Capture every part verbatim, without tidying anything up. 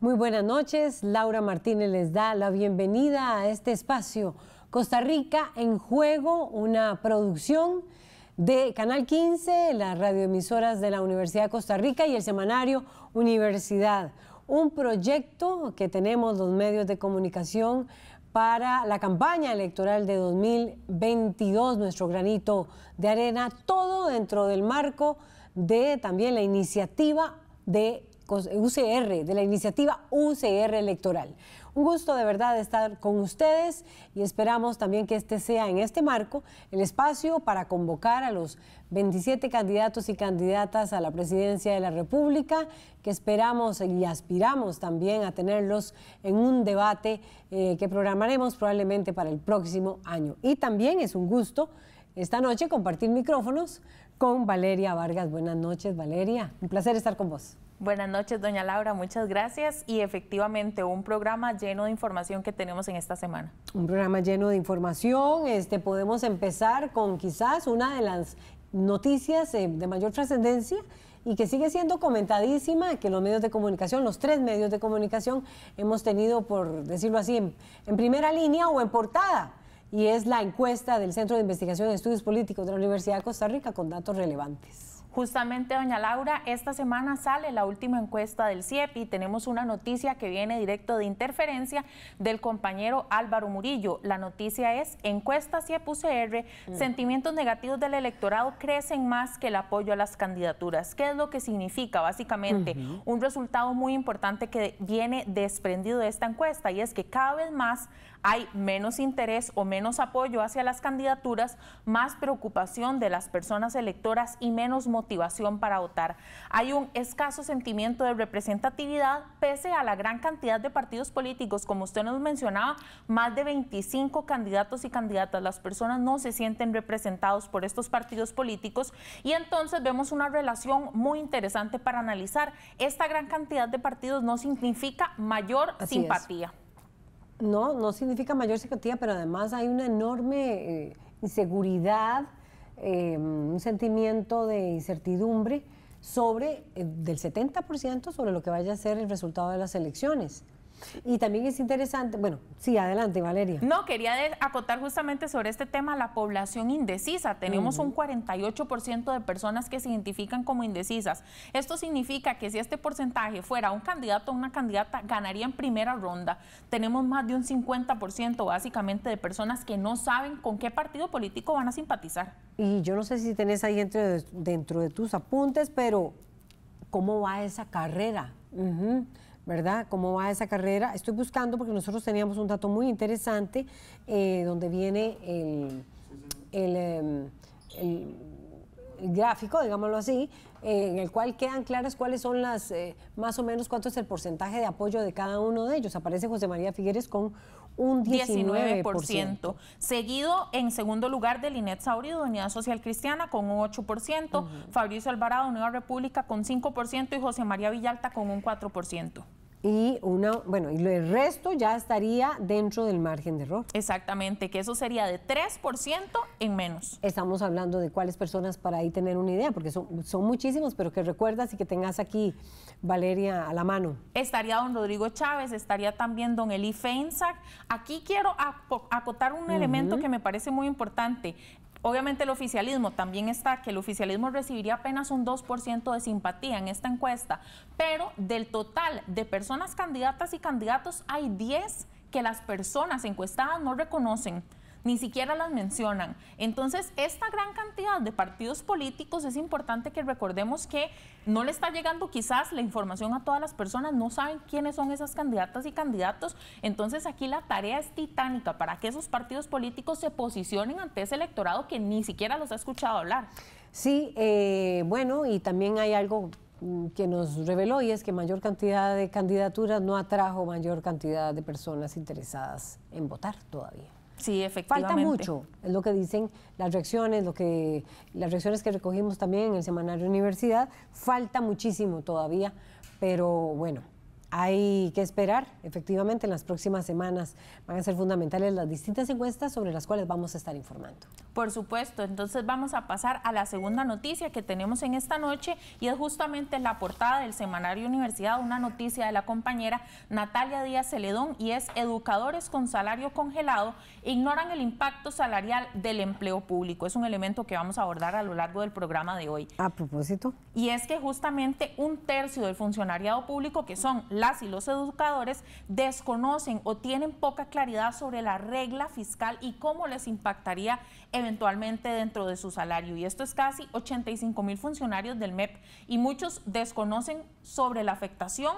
Muy buenas noches, Laura Martínez les da la bienvenida a este espacio Costa Rica en Juego, una producción de Canal quince, las radioemisoras de la Universidad de Costa Rica y el semanario Universidad, un proyecto que tenemos los medios de comunicación para la campaña electoral de dos mil veintidós, nuestro granito de arena, todo dentro del marco de también la iniciativa de U C R, de la iniciativa U C R electoral. Un gusto de verdad estar con ustedes y esperamos también que este sea en este marco el espacio para convocar a los veintisiete candidatos y candidatas a la presidencia de la República, que esperamos y aspiramos también a tenerlos en un debate eh, que programaremos probablemente para el próximo año. Y también es un gusto esta noche compartir micrófonos con Valeria Vargas. Buenas noches, Valeria. Un placer estar con vos. Buenas noches, doña Laura, muchas gracias y efectivamente un programa lleno de información que tenemos en esta semana. Un programa lleno de información, este, podemos empezar con quizás una de las noticias eh, de mayor trascendencia y que sigue siendo comentadísima, que los medios de comunicación, los tres medios de comunicación hemos tenido, por decirlo así, en, en primera línea o en portada. Y es la encuesta del Centro de Investigación de Estudios Políticos de la Universidad de Costa Rica con datos relevantes. Justamente, doña Laura, esta semana sale la última encuesta del C I E P y tenemos una noticia que viene directo de Interferencia del compañero Álvaro Murillo. La noticia es: encuesta C I E P U C R, mm. sentimientos negativos del electorado crecen más que el apoyo a las candidaturas. ¿Qué es lo que significa? Básicamente, uh-huh. un resultado muy importante que viene desprendido de esta encuesta, y es que cada vez más hay menos interés o menos apoyo hacia las candidaturas, más preocupación de las personas electoras y menos motivación para votar. Hay un escaso sentimiento de representatividad pese a la gran cantidad de partidos políticos. Como usted nos mencionaba, más de veinticinco candidatos y candidatas. Las personas no se sienten representados por estos partidos políticos, y entonces vemos una relación muy interesante para analizar. Esta gran cantidad de partidos no significa mayor Así simpatía. Es. No, no significa mayor simpatía, pero además hay una enorme eh, inseguridad, eh, un sentimiento de incertidumbre sobre eh, del setenta por ciento sobre lo que vaya a ser el resultado de las elecciones. Y también es interesante, bueno, sí, adelante, Valeria. No, quería acotar justamente sobre este tema la población indecisa. Tenemos uh-huh. un cuarenta y ocho por ciento de personas que se identifican como indecisas. Esto significa que si este porcentaje fuera un candidato o una candidata, ganaría en primera ronda. Tenemos más de un cincuenta por ciento básicamente de personas que no saben con qué partido político van a simpatizar. Y yo no sé si tenés ahí dentro de, dentro de tus apuntes, pero ¿cómo va esa carrera? Uh-huh. ¿Verdad? ¿Cómo va esa carrera? Estoy buscando porque nosotros teníamos un dato muy interesante eh, donde viene el, el, el, el, el gráfico, digámoslo así, eh, en el cual quedan claras cuáles son las, eh, más o menos cuánto es el porcentaje de apoyo de cada uno de ellos. Aparece José María Figueres con un diecinueve por ciento. diecinueve por ciento. Seguido en segundo lugar de Lineth Saborío, Unidad Social Cristiana, con un ocho por ciento, uh-huh. Fabricio Alvarado, Nueva República, con cinco por ciento y José María Villalta con un cuatro por ciento. Y una, bueno, y el resto ya estaría dentro del margen de error. Exactamente, que eso sería de tres por ciento en menos. Estamos hablando de cuáles personas, para ahí tener una idea, porque son, son muchísimos, pero que recuerdas y que tengas aquí, Valeria, a la mano. Estaría don Rodrigo Chávez, estaría también don Eli Feinzaig. Aquí quiero acotar un uh-huh. elemento que me parece muy importante. Obviamente el oficialismo también está, que el oficialismo recibiría apenas un dos por ciento de simpatía en esta encuesta, pero del total de personas candidatas y candidatos hay diez que las personas encuestadas no reconocen, ni siquiera las mencionan. Entonces, esta gran cantidad de partidos políticos, es importante que recordemos que no le está llegando quizás la información a todas las personas, no saben quiénes son esas candidatas y candidatos. Entonces, aquí la tarea es titánica para que esos partidos políticos se posicionen ante ese electorado que ni siquiera los ha escuchado hablar. Sí, eh, bueno, y también hay algo que nos reveló, y es que mayor cantidad de candidaturas no atrajo mayor cantidad de personas interesadas en votar todavía. Sí, efectivamente. Falta mucho, es lo que dicen las reacciones, lo que, las reacciones que recogimos también en el semanario Universidad. Falta muchísimo todavía, pero bueno, Hay que esperar, efectivamente, en las próximas semanas van a ser fundamentales las distintas encuestas sobre las cuales vamos a estar informando. Por supuesto, entonces vamos a pasar a la segunda noticia que tenemos en esta noche y es justamente la portada del semanario Universidad, una noticia de la compañera Natalia Díaz Celedón y es: educadores con salario congelado ignoran el impacto salarial del empleo público. Es un elemento que vamos a abordar a lo largo del programa de hoy. A propósito. Y es que justamente un tercio del funcionariado público, que son las y los educadores, desconocen o tienen poca claridad sobre la regla fiscal y cómo les impactaría eventualmente dentro de su salario. Y esto es casi ochenta y cinco mil funcionarios del M E P y muchos desconocen sobre la afectación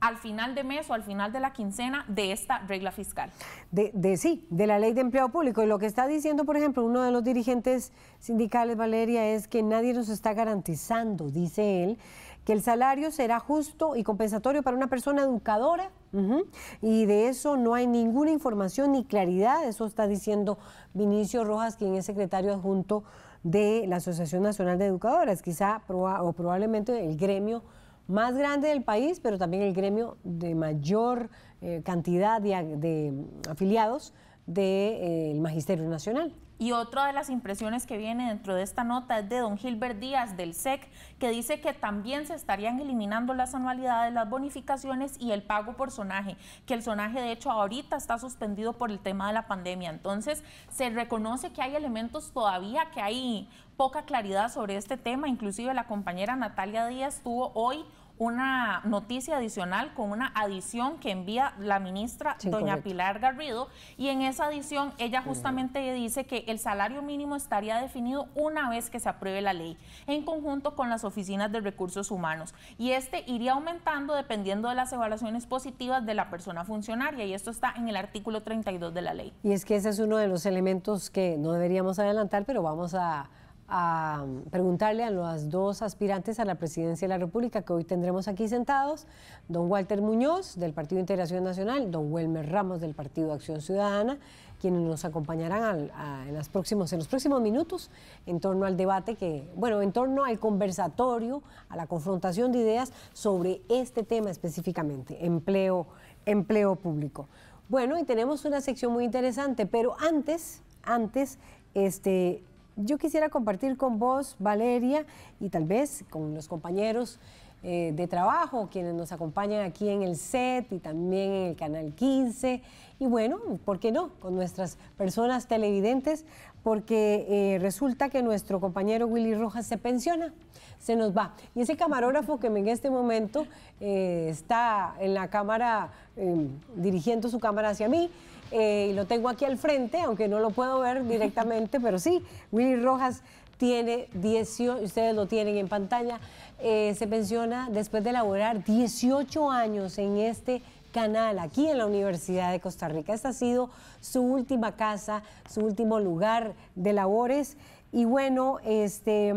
al final de mes o al final de la quincena de esta regla fiscal. De, de sí, de la ley de empleo público. Y lo que está diciendo, por ejemplo, uno de los dirigentes sindicales, Valeria, es que nadie nos está garantizando, dice él, que el salario será justo y compensatorio para una persona educadora, uh-huh, y de eso no hay ninguna información ni claridad. Eso está diciendo Vinicio Rojas, quien es secretario adjunto de la Asociación Nacional de Educadoras, quizá proba- o probablemente el gremio más grande del país, pero también el gremio de mayor eh, cantidad de, de afiliados del de, eh, Magisterio Nacional. Y otra de las impresiones que viene dentro de esta nota es de don Gilbert Díaz del S E C, que dice que también se estarían eliminando las anualidades, las bonificaciones y el pago por sonaje, que el sonaje de hecho ahorita está suspendido por el tema de la pandemia. Entonces se reconoce que hay elementos todavía, que hay poca claridad sobre este tema. Inclusive la compañera Natalia Díaz tuvo hoy una noticia adicional con una adición que envía la ministra, sí, doña correcto. Pilar Garrido, y en esa adición ella justamente uh-huh. dice que el salario mínimo estaría definido una vez que se apruebe la ley, en conjunto con las oficinas de recursos humanos, y este iría aumentando dependiendo de las evaluaciones positivas de la persona funcionaria, y esto está en el artículo treinta y dos de la ley. Y es que ese es uno de los elementos que no deberíamos adelantar, pero vamos a... a preguntarle a las dos aspirantes a la presidencia de la República que hoy tendremos aquí sentados, don Walter Muñoz del Partido de Integración Nacional, don Welmer Ramos del Partido Acción Ciudadana, quienes nos acompañarán al, a, en, las próximos, en los próximos minutos en torno al debate, que bueno, en torno al conversatorio, a la confrontación de ideas sobre este tema específicamente, empleo, empleo público. Bueno, y tenemos una sección muy interesante, pero antes, antes, este... yo quisiera compartir con vos, Valeria, y tal vez con los compañeros eh, de trabajo, quienes nos acompañan aquí en el set y también en el Canal quince, y bueno, ¿por qué no?, con nuestras personas televidentes, porque eh, resulta que nuestro compañero Willy Rojas se pensiona, se nos va. Y ese camarógrafo que en este momento eh, está en la cámara, eh, dirigiendo su cámara hacia mí, Eh, y lo tengo aquí al frente, aunque no lo puedo ver directamente, pero sí, Willy Rojas tiene dieciocho, ustedes lo tienen en pantalla, eh, se pensiona después de laborar dieciocho años en este canal, aquí en la Universidad de Costa Rica. Esta ha sido su última casa, su último lugar de labores, y bueno, este...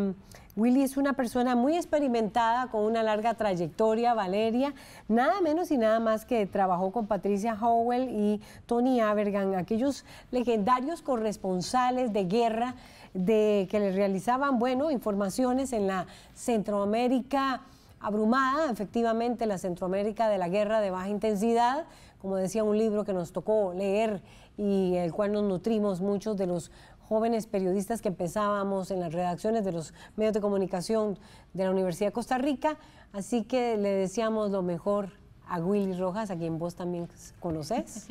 Willy es una persona muy experimentada, con una larga trayectoria, Valeria, nada menos y nada más que trabajó con Patricia Howell y Tony Avergan, aquellos legendarios corresponsales de guerra de, que le realizaban, bueno, informaciones en la Centroamérica abrumada, efectivamente, la Centroamérica de la guerra de baja intensidad, como decía un libro que nos tocó leer y el cual nos nutrimos muchos de los jóvenes periodistas que empezábamos en las redacciones de los medios de comunicación de la Universidad de Costa Rica. Así que le deseamos lo mejor a Willy Rojas, a quien vos también conocés.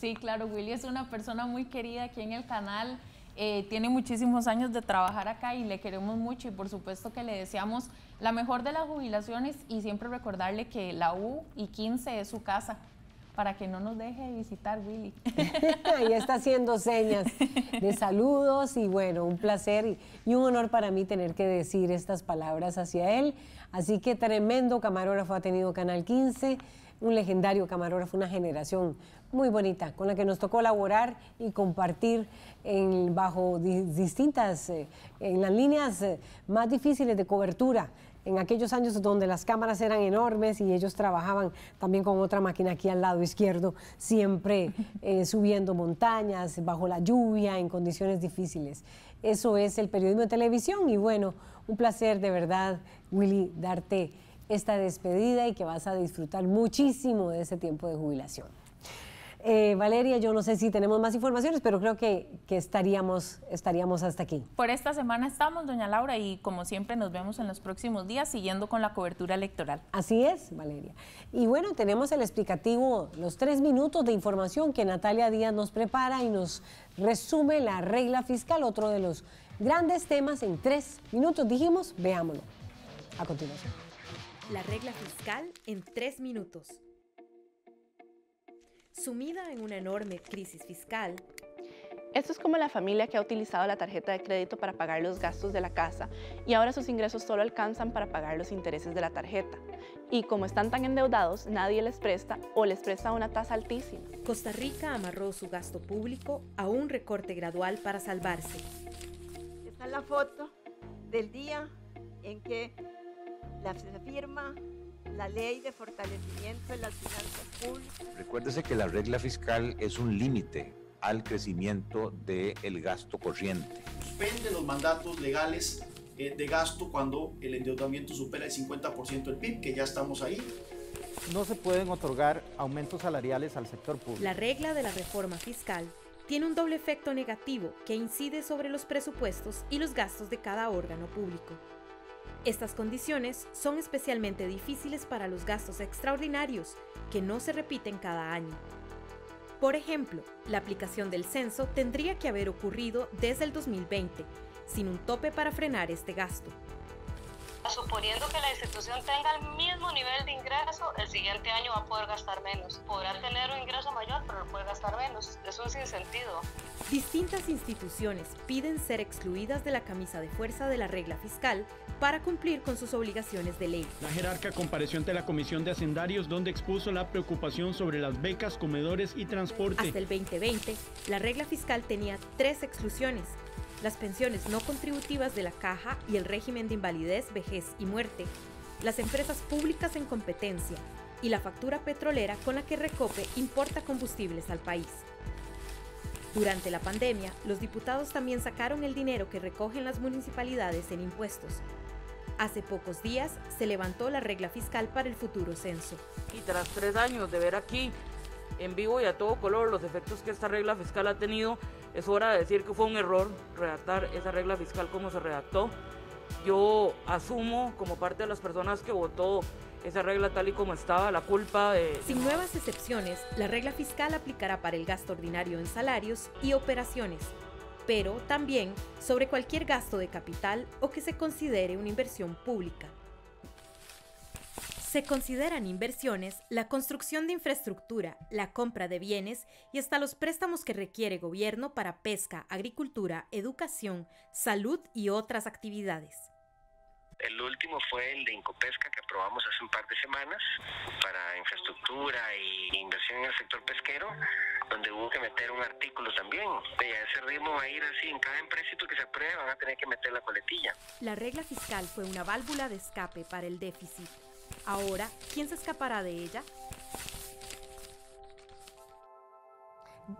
Sí, claro, Willy es una persona muy querida aquí en el canal. Eh, tiene muchísimos años de trabajar acá y le queremos mucho, y por supuesto que le deseamos la mejor de las jubilaciones, y siempre recordarle que la U y quince es su casa, para que no nos deje de visitar, Willy. Ya está haciendo señas de saludos, y bueno, un placer y, y un honor para mí tener que decir estas palabras hacia él. Así que tremendo camarógrafo ha tenido Canal quince, un legendario camarógrafo, una generación muy bonita con la que nos tocó laborar y compartir en, bajo di, distintas, eh, en las líneas eh, más difíciles de cobertura, en aquellos años donde las cámaras eran enormes y ellos trabajaban también con otra máquina aquí al lado izquierdo, siempre eh, subiendo montañas, bajo la lluvia, en condiciones difíciles. Eso es el periodismo de televisión, y bueno, un placer de verdad, Willy, darte esta despedida y que vas a disfrutar muchísimo de ese tiempo de jubilación. Eh, Valeria, yo no sé si tenemos más informaciones, pero creo que, que estaríamos, estaríamos hasta aquí. Por esta semana estamos, doña Laura, y como siempre nos vemos en los próximos días siguiendo con la cobertura electoral. Así es, Valeria. Y bueno, tenemos el explicativo, los tres minutos de información que Natalia Díaz nos prepara y nos resume la regla fiscal, otro de los grandes temas en tres minutos. Dijimos, veámoslo. A continuación. La regla fiscal en tres minutos. Sumida en una enorme crisis fiscal. Esto es como la familia que ha utilizado la tarjeta de crédito para pagar los gastos de la casa y ahora sus ingresos solo alcanzan para pagar los intereses de la tarjeta. Y como están tan endeudados, nadie les presta o les presta a una tasa altísima. Costa Rica amarró su gasto público a un recorte gradual para salvarse. Está la foto del día en que se firma la ley de fortalecimiento de las finanzas públicas. Recuérdese que la regla fiscal es un límite al crecimiento del gasto corriente. Suspende los mandatos legales de gasto cuando el endeudamiento supera el cincuenta por ciento del P I B, que ya estamos ahí. No se pueden otorgar aumentos salariales al sector público. La regla de la reforma fiscal tiene un doble efecto negativo que incide sobre los presupuestos y los gastos de cada órgano público. Estas condiciones son especialmente difíciles para los gastos extraordinarios, que no se repiten cada año. Por ejemplo, la aplicación del censo tendría que haber ocurrido desde el dos mil veinte, sin un tope para frenar este gasto. Suponiendo que la institución tenga el mismo nivel de ingreso, el siguiente año va a poder gastar menos. Podrá tener un ingreso mayor, pero no puede gastar menos. Es un sinsentido. Distintas instituciones piden ser excluidas de la camisa de fuerza de la regla fiscal para cumplir con sus obligaciones de ley. La jerarca compareció ante la Comisión de Hacendarios, donde expuso la preocupación sobre las becas, comedores y transporte. Hasta el veinte veinte, la regla fiscal tenía tres exclusiones: las pensiones no contributivas de la caja y el régimen de invalidez, vejez y muerte, las empresas públicas en competencia y la factura petrolera con la que Recope importa combustibles al país. Durante la pandemia, los diputados también sacaron el dinero que recogen las municipalidades en impuestos. Hace pocos días se levantó la regla fiscal para el futuro censo. Y tras tres años de ver aquí, en vivo y a todo color, los efectos que esta regla fiscal ha tenido, es hora de decir que fue un error redactar esa regla fiscal como se redactó. Yo asumo, como parte de las personas que votó esa regla tal y como estaba, la culpa de... Sin nuevas excepciones, la regla fiscal aplicará para el gasto ordinario en salarios y operaciones, pero también sobre cualquier gasto de capital o que se considere una inversión pública. Se consideran inversiones la construcción de infraestructura, la compra de bienes y hasta los préstamos que requiere gobierno para pesca, agricultura, educación, salud y otras actividades. El último fue el de Incopesca que aprobamos hace un par de semanas para infraestructura e inversión en el sector pesquero, donde hubo que meter un artículo también. Y a ese ritmo va a ir así, en cada empréstito que se apruebe van a tener que meter la coletilla. La regla fiscal fue una válvula de escape para el déficit. Ahora, ¿quién se escapará de ella?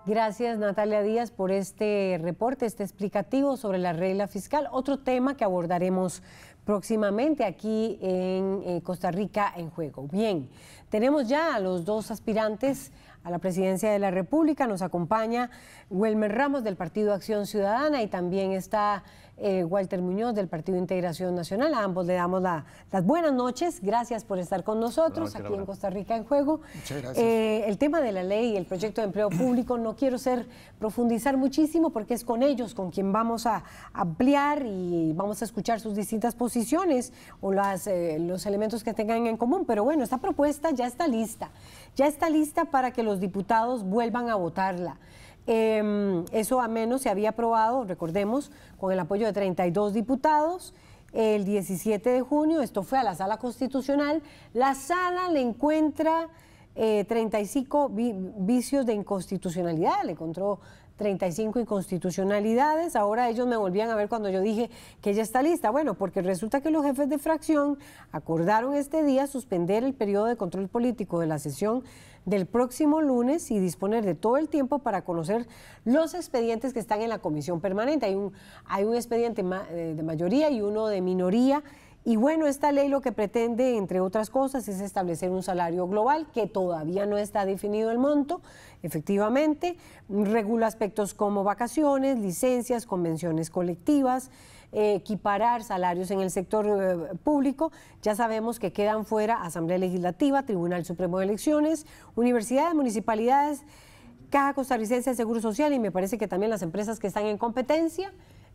Gracias, Natalia Díaz, por este reporte, este explicativo sobre la regla fiscal. Otro tema que abordaremos próximamente aquí en eh, Costa Rica en Juego. Bien, tenemos ya a los dos aspirantes a la presidencia de la República. Nos acompaña Welmer Ramos del Partido Acción Ciudadana y también está eh, Walter Muñoz del Partido Integración Nacional. A ambos le damos la, las buenas noches. Gracias por estar con nosotros aquí en Costa Rica en Juego. Muchas gracias. Eh, el tema de la ley y el proyecto de empleo público no quiero ser profundizar muchísimo porque es con ellos con quien vamos a ampliar y vamos a escuchar sus distintas posiciones o las, eh, los elementos que tengan en común. Pero bueno, esta propuesta ya está lista. Ya está lista para que los diputados vuelvan a votarla. Eh, eso a menos se había aprobado, recordemos, con el apoyo de treinta y dos diputados el diecisiete de junio, esto fue a la Sala Constitucional, la Sala le encuentra eh, treinta y cinco vi vicios de inconstitucionalidad, le encontró treinta y cinco inconstitucionalidades. Ahora ellos me volvían a ver cuando yo dije que ya está lista. Bueno, porque resulta que los jefes de fracción acordaron este día suspender el periodo de control político de la sesión del próximo lunes y disponer de todo el tiempo para conocer los expedientes que están en la comisión permanente. Hay un, hay un expediente ma- de mayoría y uno de minoría Y bueno, esta ley lo que pretende, entre otras cosas, es establecer un salario global, que todavía no está definido el monto, efectivamente, regula aspectos como vacaciones, licencias, convenciones colectivas, eh, equiparar salarios en el sector eh, público. Ya sabemos que quedan fuera Asamblea Legislativa, Tribunal Supremo de Elecciones, universidades, municipalidades, Caja Costarricense de Seguro Social y me parece que también las empresas que están en competencia.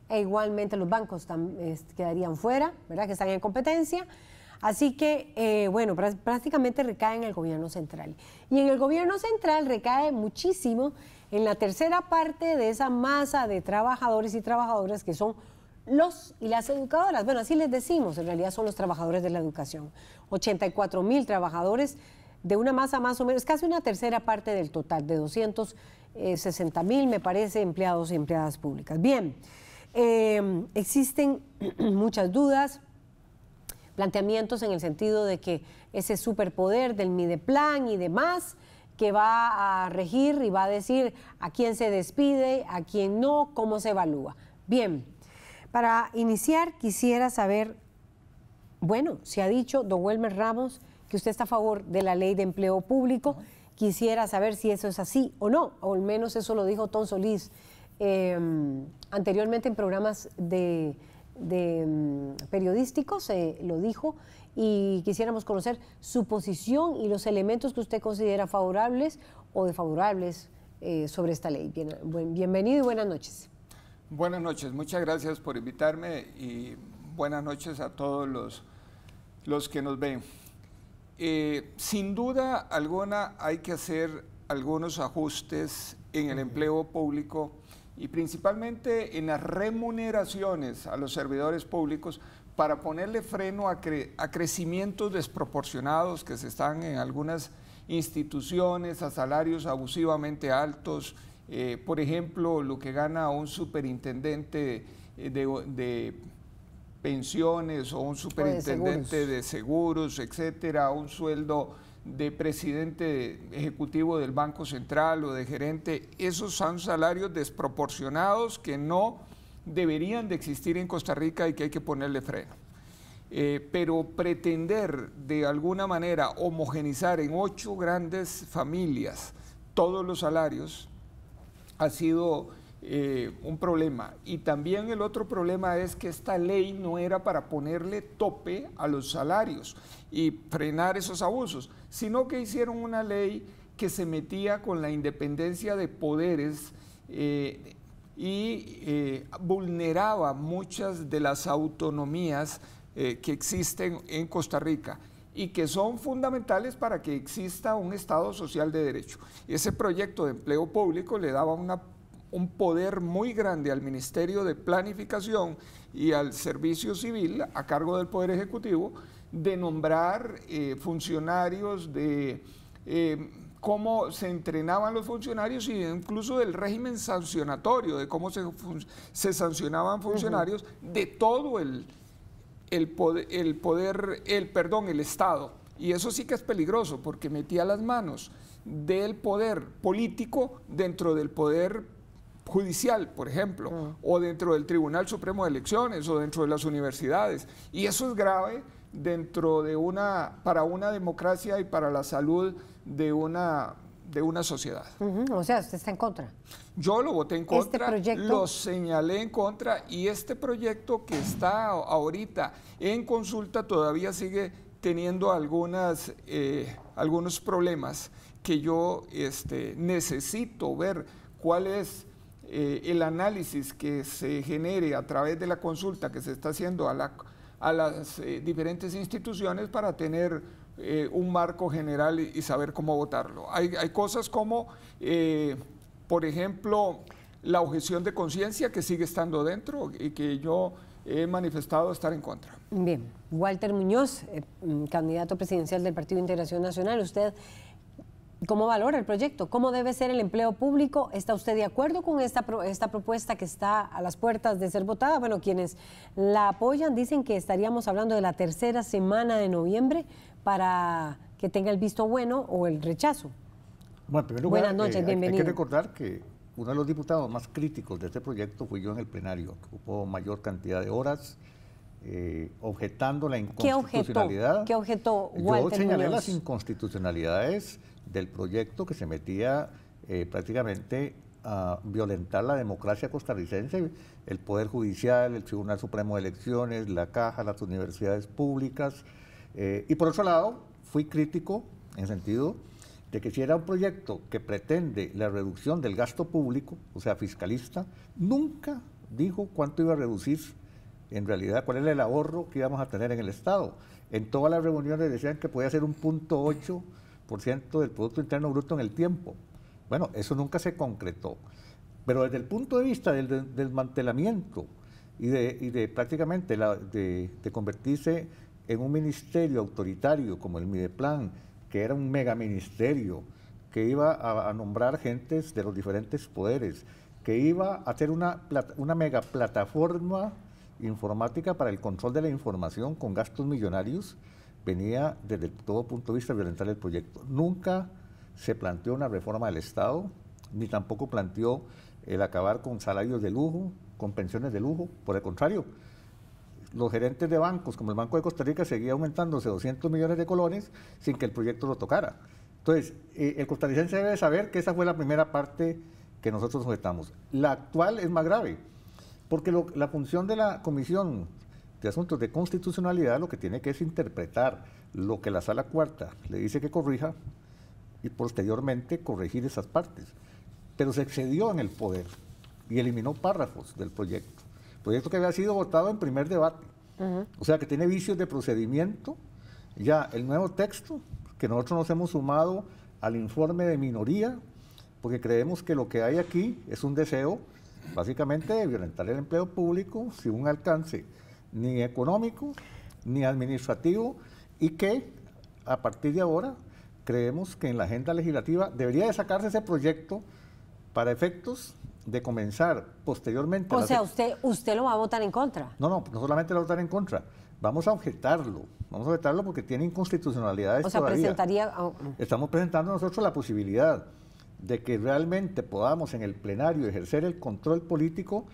E igualmente los bancos quedarían fuera, ¿verdad?, que están en competencia. Así que, eh, bueno, prácticamente recae en el gobierno central. Y en el gobierno central recae muchísimo en la tercera parte de esa masa de trabajadores y trabajadoras que son los y las educadoras. Bueno, así les decimos, en realidad son los trabajadores de la educación. ochenta y cuatro mil trabajadores de una masa más o menos, casi una tercera parte del total, de doscientos sesenta mil, me parece, empleados y empleadas públicas. Bien. Eh, existen muchas dudas, planteamientos en el sentido de que ese superpoder del Mideplan y demás que va a regir y va a decir a quién se despide, a quién no, cómo se evalúa. Bien, para iniciar quisiera saber, bueno, se ha dicho, don Welmer Ramos, que usted está a favor de la ley de empleo público, quisiera saber si eso es así o no, o al menos eso lo dijo Otón Solís, Eh, anteriormente en programas de, de um, periodísticos, eh, lo dijo, y quisiéramos conocer su posición y los elementos que usted considera favorables o desfavorables eh, sobre esta ley. Bien, buen, bienvenido y buenas noches. Buenas noches, muchas gracias por invitarme y buenas noches a todos los, los que nos ven. Eh, sin duda alguna hay que hacer algunos ajustes en el empleo público y principalmente en las remuneraciones a los servidores públicos para ponerle freno a, cre a crecimientos desproporcionados que se están en algunas instituciones, a salarios abusivamente altos, eh, por ejemplo, lo que gana un superintendente de, de pensiones o un superintendente de seguros, de seguros, etcétera, un sueldo de presidente ejecutivo del Banco Central o de gerente. Esos son salarios desproporcionados que no deberían de existir en Costa Rica y que hay que ponerle freno. Eh, pero pretender de alguna manera homogenizar en ocho grandes familias todos los salarios ha sido eh, un problema. Y también el otro problema es que esta ley no era para ponerle tope a los salarios y frenar esos abusos, sino que hicieron una ley que se metía con la independencia de poderes eh, y eh, vulneraba muchas de las autonomías eh, que existen en Costa Rica y que son fundamentales para que exista un Estado social de derecho. Ese proyecto de empleo público le daba una, un poder muy grande al Ministerio de Planificación y al Servicio Civil a cargo del Poder Ejecutivo, de nombrar eh, funcionarios, de eh, cómo se entrenaban los funcionarios y incluso del régimen sancionatorio, de cómo se, se sancionaban funcionarios, uh-huh, de todo el, el, poder, el poder, el perdón, el Estado. Y eso sí que es peligroso porque metía las manos del poder político dentro del poder judicial, por ejemplo, uh-huh, o dentro del Tribunal Supremo de Elecciones o dentro de las universidades. Y eso es grave dentro de una, para una democracia y para la salud de una, de una sociedad. Uh-huh. O sea, usted está en contra. Yo lo voté en contra, este proyecto, lo señalé en contra y este proyecto que está ahorita en consulta todavía sigue teniendo algunas, eh, algunos problemas que yo este, necesito ver cuál es eh, el análisis que se genere a través de la consulta que se está haciendo a la a las eh, diferentes instituciones para tener eh, un marco general y, y saber cómo votarlo. Hay, hay cosas como, eh, por ejemplo, la objeción de conciencia que sigue estando dentro y que yo he manifestado estar en contra. Bien, Walter Muñoz, eh, candidato presidencial del Partido de Integración Nacional, ¿usted cómo valora el proyecto? ¿Cómo debe ser el empleo público? ¿Está usted de acuerdo con esta, pro, esta propuesta que está a las puertas de ser votada? Bueno, quienes la apoyan dicen que estaríamos hablando de la tercera semana de noviembre para que tenga el visto bueno o el rechazo. Bueno, en primer lugar, buenas noches, eh, bienvenido. Hay que recordar que uno de los diputados más críticos de este proyecto fui yo en el plenario, que ocupó mayor cantidad de horas, eh, objetando la inconstitucionalidad. ¿Qué objetó? ¿Qué objetó Walter Muñoz? Yo señalé las inconstitucionalidades del proyecto que se metía eh, prácticamente a violentar la democracia costarricense, el Poder Judicial, el Tribunal Supremo de Elecciones, la Caja, las universidades públicas. Eh, y por otro lado, fui crítico en el sentido de que si era un proyecto que pretende la reducción del gasto público, o sea, fiscalista, nunca dijo cuánto iba a reducir en realidad, cuál era el ahorro que íbamos a tener en el Estado. En todas las reuniones decían que podía ser un punto ocho por ciento del Producto Interno Bruto en el tiempo. Bueno, eso nunca se concretó. Pero desde el punto de vista del desmantelamiento y de, y de prácticamente la, de, de convertirse en un ministerio autoritario como el Mideplan, que era un megaministerio, que iba a, a nombrar gentes de los diferentes poderes, que iba a hacer una, una mega plataforma informática para el control de la información con gastos millonarios, venía desde todo punto de vista violentar el proyecto. Nunca se planteó una reforma del Estado, ni tampoco planteó el acabar con salarios de lujo, con pensiones de lujo. Por el contrario, los gerentes de bancos, como el Banco de Costa Rica, seguía aumentándose doscientos millones de colones sin que el proyecto lo tocara. Entonces, eh, el costarricense debe saber que esa fue la primera parte que nosotros sujetamos. La actual es más grave, porque lo, la función de la Comisión de Asuntos de Constitucionalidad lo que tiene que es interpretar lo que la Sala Cuarta le dice que corrija, y posteriormente corregir esas partes. Pero se excedió en el poder y eliminó párrafos del proyecto. Proyecto que había sido votado en primer debate. Uh-huh. O sea que tiene vicios de procedimiento. Ya el nuevo texto, que nosotros nos hemos sumado al informe de minoría, porque creemos que lo que hay aquí es un deseo, básicamente, de violentar el empleo público sin un alcance ni económico, ni administrativo, y que a partir de ahora creemos que en la agenda legislativa debería de sacarse ese proyecto para efectos de comenzar posteriormente. O sea, usted, usted lo va a votar en contra. No, no, no solamente lo va a votar en contra, vamos a objetarlo, vamos a objetarlo porque tiene inconstitucionalidades todavía. O sea, todavía. presentaría... Oh. Estamos presentando nosotros la posibilidad de que realmente podamos en el plenario ejercer el control político.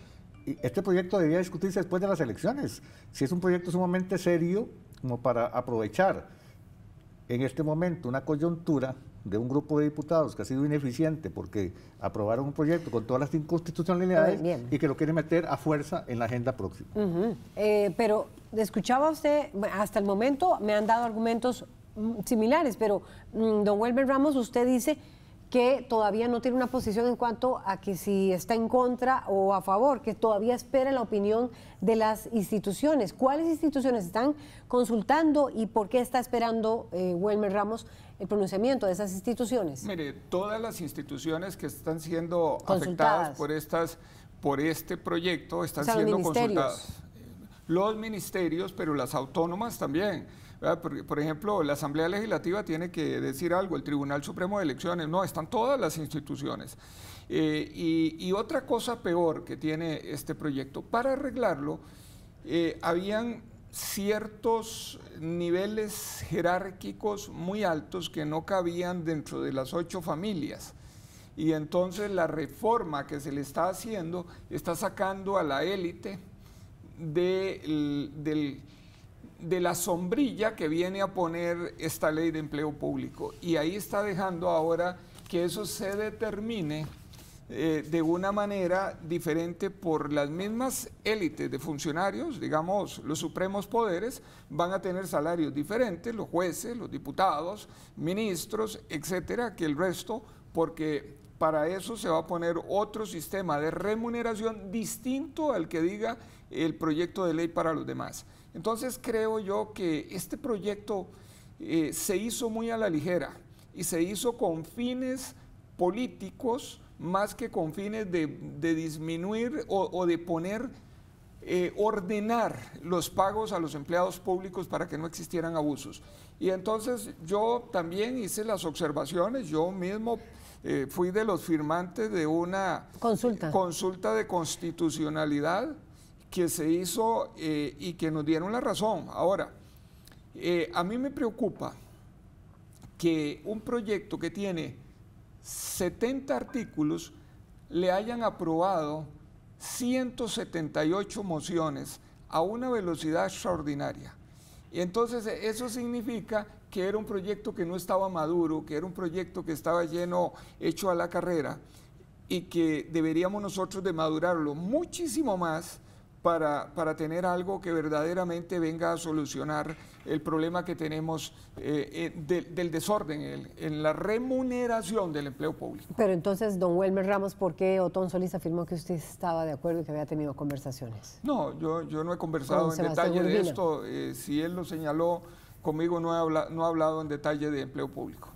Y este proyecto debería discutirse después de las elecciones, si es un proyecto sumamente serio como para aprovechar en este momento una coyuntura de un grupo de diputados que ha sido ineficiente porque aprobaron un proyecto con todas las inconstitucionalidades bien, bien. y que lo quieren meter a fuerza en la agenda próxima. Uh-huh. eh, pero escuchaba usted, hasta el momento me han dado argumentos similares, pero don Welmer Ramos, usted dice que todavía no tiene una posición en cuanto a que si está en contra o a favor, que todavía espera la opinión de las instituciones. ¿Cuáles instituciones están consultando y por qué está esperando eh, Welmer Ramos el pronunciamiento de esas instituciones? Mire, todas las instituciones que están siendo afectadas por, estas, por este proyecto están o sea, siendo los consultadas. Los ministerios, pero las autónomas también. Por, por ejemplo, la Asamblea Legislativa tiene que decir algo, el Tribunal Supremo de Elecciones, no, están todas las instituciones. Eh, y, y otra cosa peor que tiene este proyecto, para arreglarlo, eh, habían ciertos niveles jerárquicos muy altos que no cabían dentro de las ocho familias. Y entonces la reforma que se le está haciendo está sacando a la élite de, del... de la sombrilla que viene a poner esta ley de empleo público, y ahí está dejando ahora que eso se determine eh, de una manera diferente por las mismas élites de funcionarios, digamos los supremos poderes van a tener salarios diferentes, los jueces, los diputados, ministros, etcétera, que el resto, porque para eso se va a poner otro sistema de remuneración distinto al que diga el proyecto de ley para los demás. Entonces creo yo que este proyecto eh, se hizo muy a la ligera y se hizo con fines políticos más que con fines de, de disminuir o, o de poner, eh, ordenar los pagos a los empleados públicos para que no existieran abusos. Y entonces yo también hice las observaciones, yo mismo eh, fui de los firmantes de una consulta, consulta de constitucionalidad que se hizo eh, y que nos dieron la razón. Ahora, eh, a mí me preocupa que un proyecto que tiene setenta artículos le hayan aprobado ciento setenta y ocho mociones a una velocidad extraordinaria. Y entonces eso significa que era un proyecto que no estaba maduro, que era un proyecto que estaba lleno, hecho a la carrera, y que deberíamos nosotros de madurarlo muchísimo más para, para tener algo que verdaderamente venga a solucionar el problema que tenemos eh, eh, de, del desorden en, en la remuneración del empleo público. Pero entonces, don Welmer Ramos, ¿por qué Otón Solís afirmó que usted estaba de acuerdo y que había tenido conversaciones? No, yo, yo no he conversado en detalle de esto. Eh, si él lo señaló, conmigo no he hablado, no he hablado en detalle de empleo público.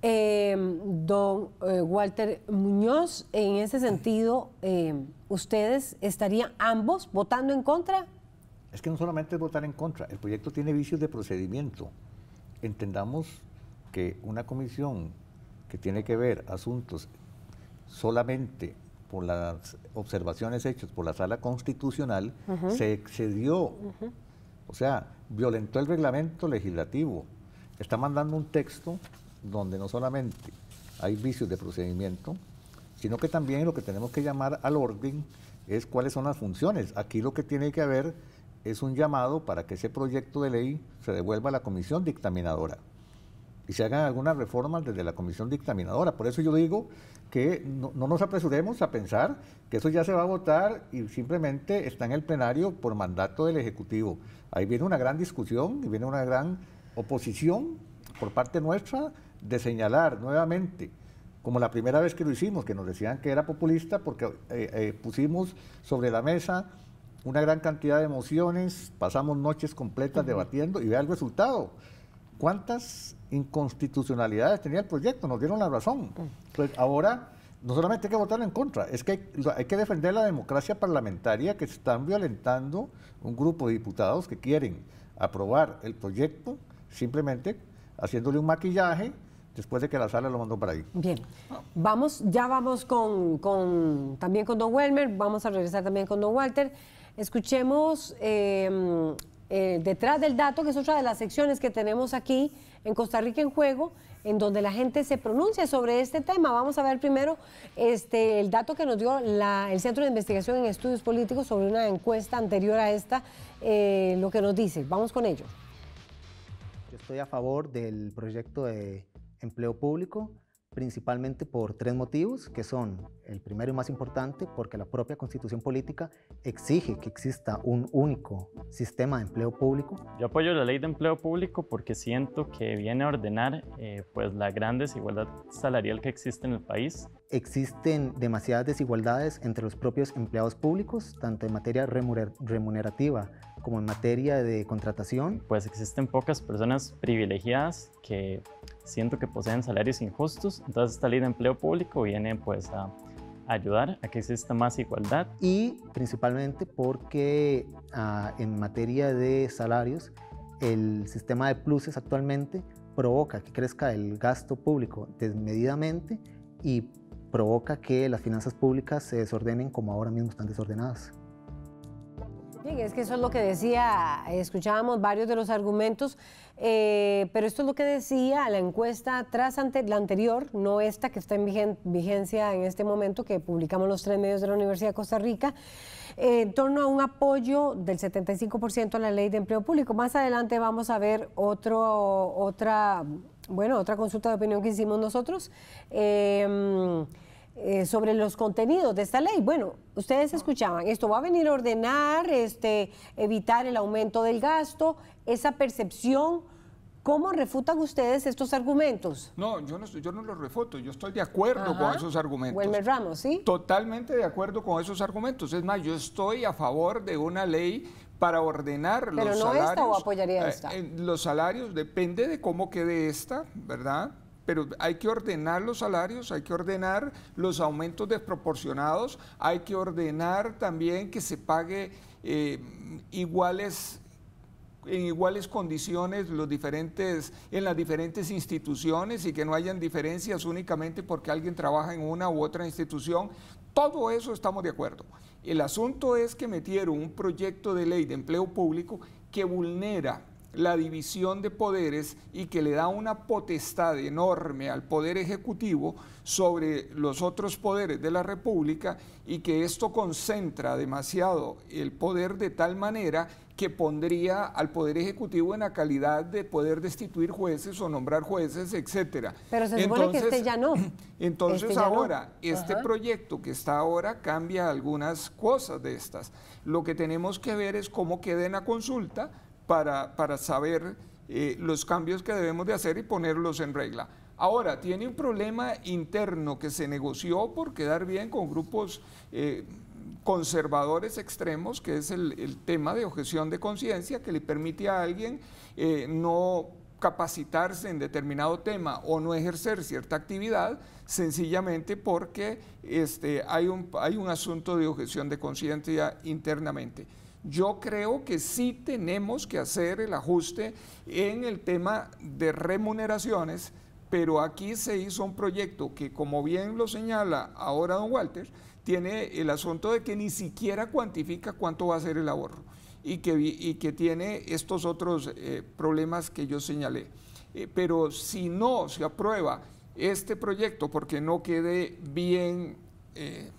Eh, don eh, Walter Muñoz, en ese sentido, eh, ¿ustedes estarían ambos votando en contra? Es que no solamente es votar en contra, el proyecto tiene vicios de procedimiento. Entendamos que una comisión que tiene que ver asuntos solamente por las observaciones hechas por la Sala Constitucional, uh-huh, se excedió, uh-huh, o sea, violentó el reglamento legislativo. Está mandando un texto donde no solamente hay vicios de procedimiento, sino que también lo que tenemos que llamar al orden es cuáles son las funciones. Aquí lo que tiene que haber es un llamado para que ese proyecto de ley se devuelva a la comisión dictaminadora y se hagan algunas reformas desde la comisión dictaminadora. Por eso yo digo que no, no nos apresuremos a pensar que eso ya se va a votar y simplemente está en el plenario por mandato del Ejecutivo. Ahí viene una gran discusión y viene una gran oposición por parte nuestra de señalar nuevamente, como la primera vez que lo hicimos, que nos decían que era populista porque eh, eh, pusimos sobre la mesa una gran cantidad de mociones, pasamos noches completas, uh-huh, debatiendo y vea el resultado. ¿Cuántas inconstitucionalidades tenía el proyecto? Nos dieron la razón. Uh-huh. Entonces, ahora no solamente hay que votar en contra, es que hay, hay que defender la democracia parlamentaria que están violentando un grupo de diputados que quieren aprobar el proyecto simplemente haciéndole un maquillaje después de que la sala lo mandó para ahí. Bien, vamos, ya vamos con, con también con don Welmer, vamos a regresar también con don Walter. Escuchemos eh, eh, detrás del dato, que es otra de las secciones que tenemos aquí en Costa Rica en Juego, en donde la gente se pronuncia sobre este tema. Vamos a ver primero este, el dato que nos dio la, el Centro de Investigación en Estudios Políticos sobre una encuesta anterior a esta, eh, lo que nos dice. Vamos con ello. Yo estoy a favor del proyecto de empleo público, principalmente por tres motivos, que son el primero y más importante, porque la propia Constitución Política exige que exista un único sistema de empleo público. Yo apoyo la ley de empleo público porque siento que viene a ordenar eh, pues la gran desigualdad salarial que existe en el país. Existen demasiadas desigualdades entre los propios empleados públicos, tanto en materia remunerativa como en materia de contratación. Pues existen pocas personas privilegiadas que siento que poseen salarios injustos, entonces esta ley de empleo público viene pues a ayudar a que exista más igualdad. Y principalmente porque uh, en materia de salarios, el sistema de pluses actualmente provoca que crezca el gasto público desmedidamente y provoca que las finanzas públicas se desordenen como ahora mismo están desordenadas. Bien, es que eso es lo que decía, escuchábamos varios de los argumentos, eh, pero esto es lo que decía la encuesta tras ante, la anterior, no esta que está en vigen, vigencia en este momento, que publicamos los tres medios de la Universidad de Costa Rica, eh, en torno a un apoyo del setenta y cinco por ciento a la ley de empleo público. Más adelante vamos a ver otro, otra, bueno, otra consulta de opinión que hicimos nosotros, eh, Eh, sobre los contenidos de esta ley. Bueno, ustedes escuchaban, esto va a venir a ordenar, este, evitar el aumento del gasto, esa percepción. ¿Cómo refutan ustedes estos argumentos? No, yo no, yo no los refuto, yo estoy de acuerdo, ajá, con esos argumentos. Welmer Ramos, ¿sí? Totalmente de acuerdo con esos argumentos. Es más, yo estoy a favor de una ley para ordenar Pero los no salarios. ¿Pero no esta o apoyaría esta? Eh, los salarios, depende de cómo quede esta, ¿verdad? Pero hay que ordenar los salarios, hay que ordenar los aumentos desproporcionados, hay que ordenar también que se pague eh, iguales, en iguales condiciones los diferentes, en las diferentes instituciones y que no hayan diferencias únicamente porque alguien trabaja en una u otra institución. Todo eso estamos de acuerdo. El asunto es que metieron un proyecto de ley de empleo público que vulnera la división de poderes y que le da una potestad enorme al Poder Ejecutivo sobre los otros poderes de la República, y que esto concentra demasiado el poder de tal manera que pondría al Poder Ejecutivo en la calidad de poder destituir jueces o nombrar jueces, etcétera. Pero se supone entonces, que este ya no. Entonces este ahora, ya no. este Ajá. proyecto que está ahora cambia algunas cosas de estas. Lo que tenemos que ver es cómo queda en la consulta para, para saber eh, los cambios que debemos de hacer y ponerlos en regla. Ahora, tiene un problema interno que se negoció por quedar bien con grupos Eh, conservadores extremos, que es el, el tema de objeción de conciencia, que le permite a alguien eh, no capacitarse en determinado tema o no ejercer cierta actividad sencillamente porque este, hay, un, hay un asunto de objeción de conciencia internamente. Yo creo que sí tenemos que hacer el ajuste en el tema de remuneraciones, pero aquí se hizo un proyecto que, como bien lo señala ahora don Walter, tiene el asunto de que ni siquiera cuantifica cuánto va a ser el ahorro y que, y que tiene estos otros eh, problemas que yo señalé. Eh, pero si no se aprueba este proyecto porque no quede bien, eh,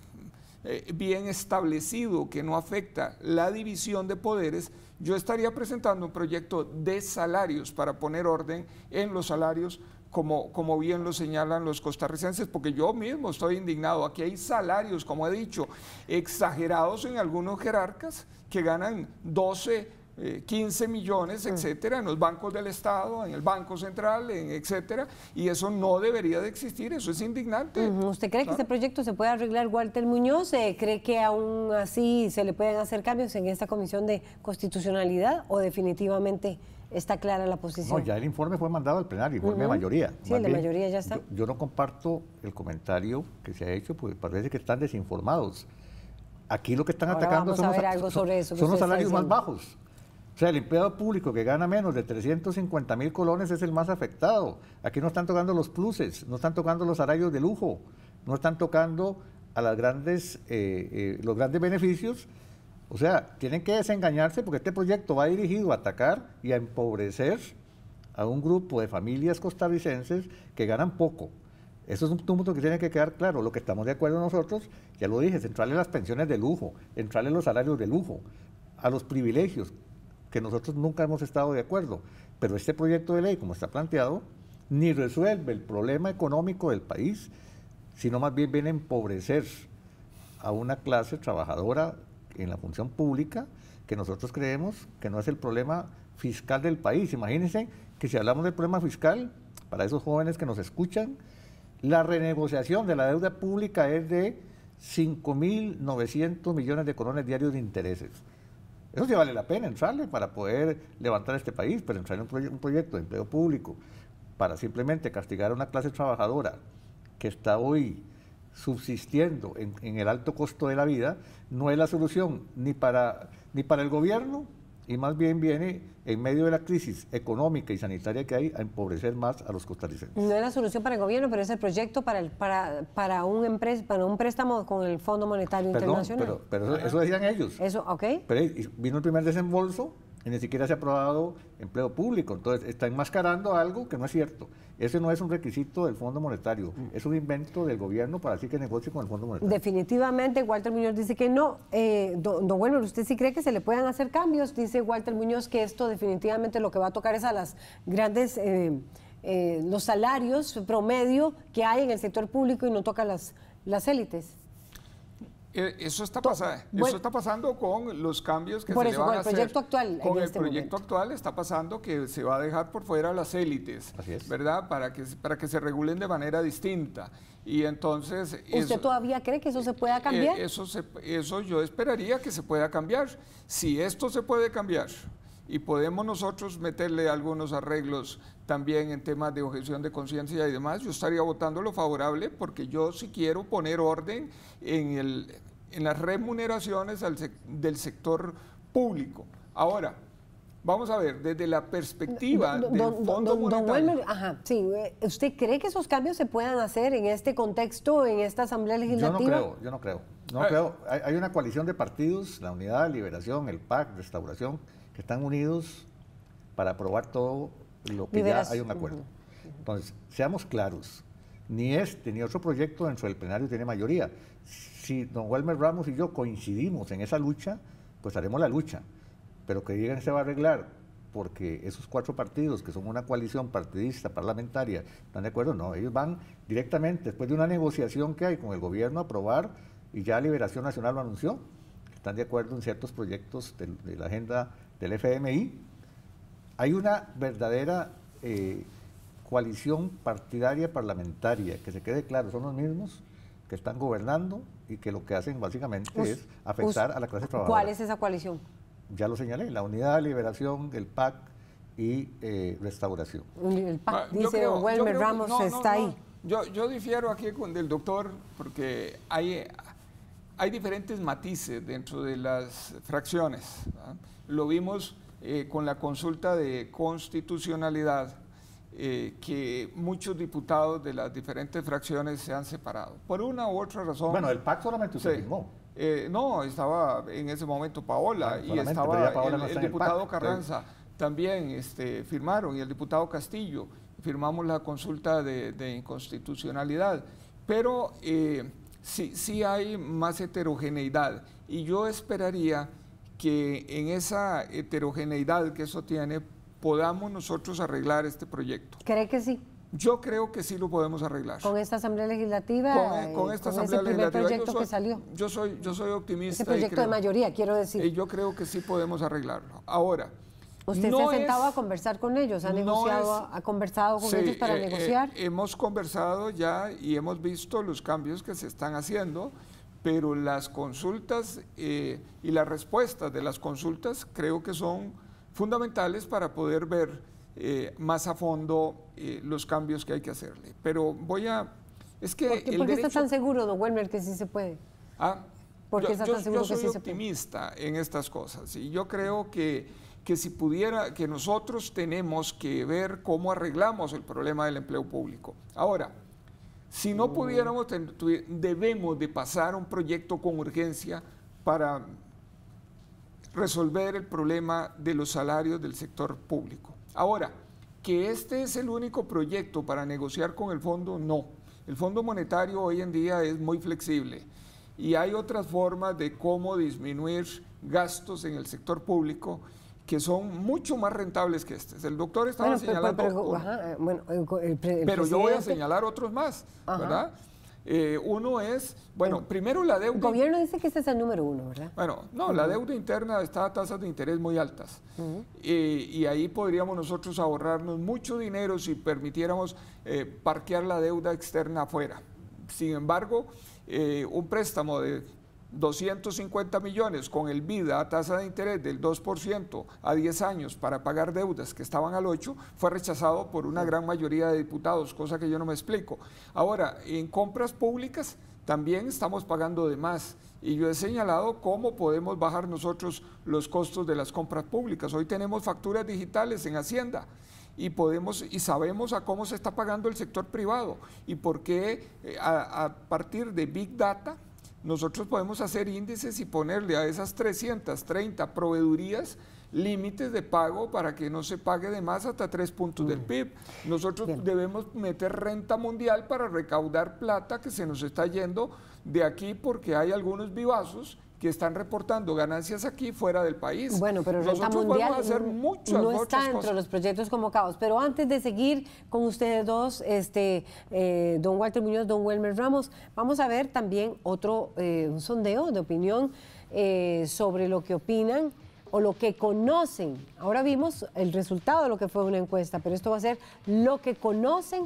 eh, bien establecido, que no afecta la división de poderes, yo estaría presentando un proyecto de salarios para poner orden en los salarios, Como, como bien lo señalan los costarricenses, porque yo mismo estoy indignado. Aquí hay salarios, como he dicho, exagerados en algunos jerarcas que ganan doce, eh, quince millones, etcétera, en los bancos del Estado, en el Banco Central, en etcétera, y eso no debería de existir, eso es indignante. ¿Usted cree, ¿sabes?, que este proyecto se puede arreglar, Walter Muñoz? ¿Eh, ¿Cree que aún así se le pueden hacer cambios en esta comisión de constitucionalidad o definitivamente está clara la posición? No, ya el informe fue mandado al plenario, informe uh-huh. de mayoría. Sí, la mayoría ya está. Yo, yo no comparto el comentario que se ha hecho, pues parece que están desinformados. Aquí lo que están Ahora atacando son, los, algo sobre eso son los salarios más bajos. O sea, el empleado público que gana menos de trescientos cincuenta mil colones es el más afectado. Aquí no están tocando los pluses, no están tocando los salarios de lujo, no están tocando a las grandes, eh, eh, los grandes beneficios. O sea, tienen que desengañarse porque este proyecto va dirigido a atacar y a empobrecer a un grupo de familias costarricenses que ganan poco. Eso es un punto que tiene que quedar claro. Lo que estamos de acuerdo nosotros, ya lo dije, es entrarle las pensiones de lujo, entrarle los salarios de lujo, a los privilegios, que nosotros nunca hemos estado de acuerdo. Pero este proyecto de ley, como está planteado, ni resuelve el problema económico del país, sino más bien viene a empobrecer a una clase trabajadora en la función pública, que nosotros creemos que no es el problema fiscal del país. Imagínense que si hablamos del problema fiscal, para esos jóvenes que nos escuchan, la renegociación de la deuda pública es de cinco mil novecientos millones de colones diarios de intereses. Eso sí vale la pena entrarle para poder levantar este país, pero entrar en un, proye un proyecto de empleo público para simplemente castigar a una clase trabajadora que está hoy subsistiendo en, en el alto costo de la vida, no es la solución ni para, ni para el gobierno, y más bien viene en medio de la crisis económica y sanitaria que hay a empobrecer más a los costarricenses. No es la solución para el gobierno, pero es el proyecto para, el, para, para, un, empresa, para un préstamo con el Fondo Monetario Internacional. Perdón, pero, pero eso, eso decían ellos. Eso, okay. Pero vino el primer desembolso y ni siquiera se ha aprobado empleo público, entonces está enmascarando algo que no es cierto. Ese no es un requisito del Fondo Monetario, es un invento del gobierno para así que negocie con el Fondo Monetario. Definitivamente, Walter Muñoz dice que no. Eh, don, don Welmer, ¿usted sí cree que se le puedan hacer cambios? Dice Walter Muñoz que esto definitivamente lo que va a tocar es a las grandes, eh, eh, los salarios promedio que hay en el sector público y no toca las, las élites. Eso está, pasa, bueno, eso está pasando con los cambios que se le van a hacer. Por eso, con el proyecto actual. Con el proyecto actual está pasando que se va a dejar por fuera las élites, ¿verdad? Para que, para que se regulen de manera distinta. Y entonces, ¿usted eso, todavía cree que eso se pueda cambiar? Eh, eso, se, eso yo esperaría que se pueda cambiar. Si esto se puede cambiar y podemos nosotros meterle algunos arreglos también en temas de objeción de conciencia y demás, yo estaría votando lo favorable, porque yo sí quiero poner orden en, el, en las remuneraciones al sec, del sector público. Ahora, vamos a ver, desde la perspectiva don, del don, Fondo don, Monetario... Don Welmer, ajá, sí, ¿usted cree que esos cambios se puedan hacer en este contexto, en esta Asamblea Legislativa? Yo no creo, yo no creo. No creo. Hay, hay una coalición de partidos, la Unidad de Liberación, el P A C, Restauración, que están unidos para aprobar todo lo que ya hay un acuerdo. Entonces, seamos claros, ni este ni otro proyecto dentro del plenario tiene mayoría. Si don Welmer Ramos y yo coincidimos en esa lucha, pues haremos la lucha, pero que digan se va a arreglar, porque esos cuatro partidos que son una coalición partidista, parlamentaria, ¿están de acuerdo? No, ellos van directamente, después de una negociación que hay con el gobierno, a aprobar, y ya Liberación Nacional lo anunció, están de acuerdo en ciertos proyectos de, de la agenda del F M I. Hay una verdadera eh, coalición partidaria parlamentaria, que se quede claro, son los mismos que están gobernando y que lo que hacen básicamente us, es afectar us, a la clase trabajadora. ¿Cuál es esa coalición? Ya lo señalé, la Unidad de Liberación, el P A C y eh, Restauración. El P A C, dice creo, Welmer creo, Ramos, no, está no, no. ahí. Yo, yo difiero aquí con el doctor, porque hay, hay diferentes matices dentro de las fracciones, ¿verdad? Lo vimos eh, con la consulta de constitucionalidad, Eh, que muchos diputados de las diferentes fracciones se han separado, por una u otra razón. Bueno, el P A C solamente usted firmó. Eh, no, estaba en ese momento Paola, bueno, y estaba Paola el, no el diputado el P A C, Carranza, entonces también este, firmaron, y el diputado Castillo, firmamos la consulta de, de inconstitucionalidad, pero eh, sí, sí hay más heterogeneidad, y yo esperaría que en esa heterogeneidad que eso tiene, podamos nosotros arreglar este proyecto. ¿Cree que sí? Yo creo que sí lo podemos arreglar. ¿Con esta Asamblea Legislativa? Con, con esta con Asamblea ese Legislativa. Proyecto yo soy, que salió. Yo soy, yo soy optimista. Ese proyecto creo, de mayoría, quiero decir. Y yo creo que sí podemos arreglarlo. Ahora, ¿usted no se ha sentado es, a conversar con ellos? ¿Ha negociado, no es, ha conversado con sí, ellos para eh, negociar? Eh, hemos conversado ya y hemos visto los cambios que se están haciendo, pero las consultas eh, y las respuestas de las consultas creo que son fundamentales para poder ver eh, más a fondo eh, los cambios que hay que hacerle. Pero voy a... Es que ¿Por qué, el ¿por qué derecho... está tan seguro, don Welmer, que sí se puede? ¿Ah? ¿Por qué está yo, tan seguro yo soy que sí se puede? Optimista en estas cosas, y yo creo que, que si pudiera, que nosotros tenemos que ver cómo arreglamos el problema del empleo público. Ahora, si no oh. pudiéramos, debemos de pasar un proyecto con urgencia para resolver el problema de los salarios del sector público. Ahora, que este es el único proyecto para negociar con el fondo, no. El Fondo Monetario hoy en día es muy flexible y hay otras formas de cómo disminuir gastos en el sector público que son mucho más rentables que este. El doctor estaba bueno, señalando... Pero, pero, ajá, bueno, el, el pero yo voy a señalar otros más, ajá. ¿verdad? Eh, uno es, bueno, el, primero la deuda... El gobierno dice que este es el número uno, ¿verdad? Bueno, no, uh-huh. la deuda interna está a tasas de interés muy altas. Uh-huh. eh, y ahí podríamos nosotros ahorrarnos mucho dinero si permitiéramos eh, parquear la deuda externa afuera. Sin embargo, eh, un préstamo de doscientos cincuenta millones con el B I D A a tasa de interés del dos por ciento a diez años para pagar deudas que estaban al ocho por ciento fue rechazado por una gran mayoría de diputados, cosa que yo no me explico. Ahora, en compras públicas también estamos pagando de más, y yo he señalado cómo podemos bajar nosotros los costos de las compras públicas. Hoy tenemos facturas digitales en Hacienda y podemos y sabemos a cómo se está pagando el sector privado y por qué a, a partir de Big Data nosotros podemos hacer índices y ponerle a esas trescientas treinta proveedurías límites de pago para que no se pague de más hasta tres puntos mm. del P I B. Nosotros Bien. debemos meter renta mundial para recaudar plata que se nos está yendo de aquí porque hay algunos vivazos que están reportando ganancias aquí fuera del país. Bueno, pero renta nosotros mundial vamos a hacer muchas, no muchas está cosas. Entre los proyectos convocados. Pero antes de seguir con ustedes dos, este, eh, don Walter Muñoz, don Welmer Ramos, vamos a ver también otro eh, un sondeo de opinión eh, sobre lo que opinan o lo que conocen. Ahora vimos el resultado de lo que fue una encuesta, pero esto va a ser lo que conocen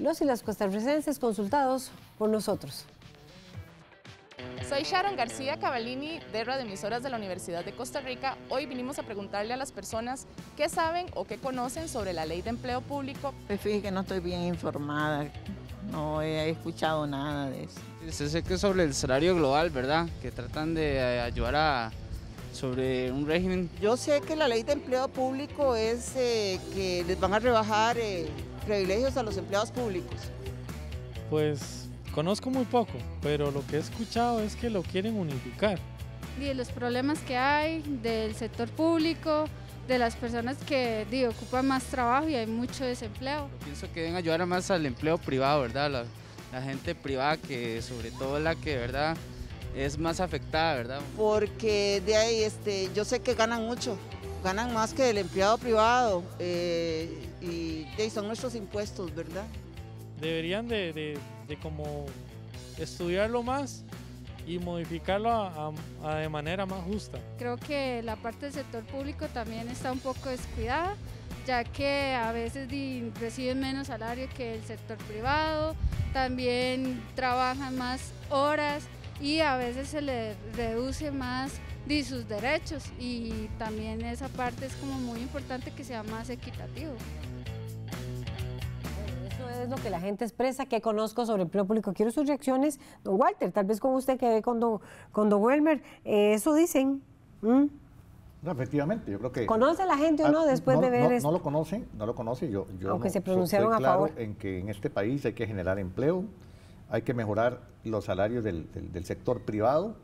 los y las costarricenses consultados por nosotros. Soy Sharon García Cavallini de Radioemisoras de la Universidad de Costa Rica. Hoy vinimos a preguntarle a las personas qué saben o qué conocen sobre la ley de empleo público. Me fijé que no estoy bien informada, no he escuchado nada de eso. Se sé que sobre el salario global, ¿verdad? Que tratan de ayudar a sobre un régimen. Yo sé que la ley de empleo público es eh, que les van a rebajar eh, privilegios a los empleados públicos. Pues... conozco muy poco, pero lo que he escuchado es que lo quieren unificar. Y de los problemas que hay del sector público, de las personas que di, ocupan más trabajo y hay mucho desempleo. Yo pienso que deben ayudar más al empleo privado, ¿verdad? La, la gente privada, que sobre todo la que, ¿verdad?, es más afectada, ¿verdad? Porque de ahí, este, yo sé que ganan mucho, ganan más que el empleado privado, eh, y de ahí son nuestros impuestos, ¿verdad? Deberían de, de, de como estudiarlo más y modificarlo a, a, a de manera más justa. Creo que la parte del sector público también está un poco descuidada, ya que a veces reciben menos salario que el sector privado, también trabajan más horas y a veces se les reduce más de sus derechos, y también esa parte es como muy importante, que sea más equitativo. Es lo que la gente expresa, que conozco sobre el empleo público. Quiero sus reacciones, don Walter, tal vez con usted que ve con don, con don Welmer, eh, eso dicen. ¿Mm? No, efectivamente, yo creo que... ¿Conoce a la gente o no después no, de ver no, esto? No lo conocen, no lo conocen, yo, yo Aunque no, se pronunciaron soy a claro favor. En que en este país hay que generar empleo, hay que mejorar los salarios del, del, del sector privado,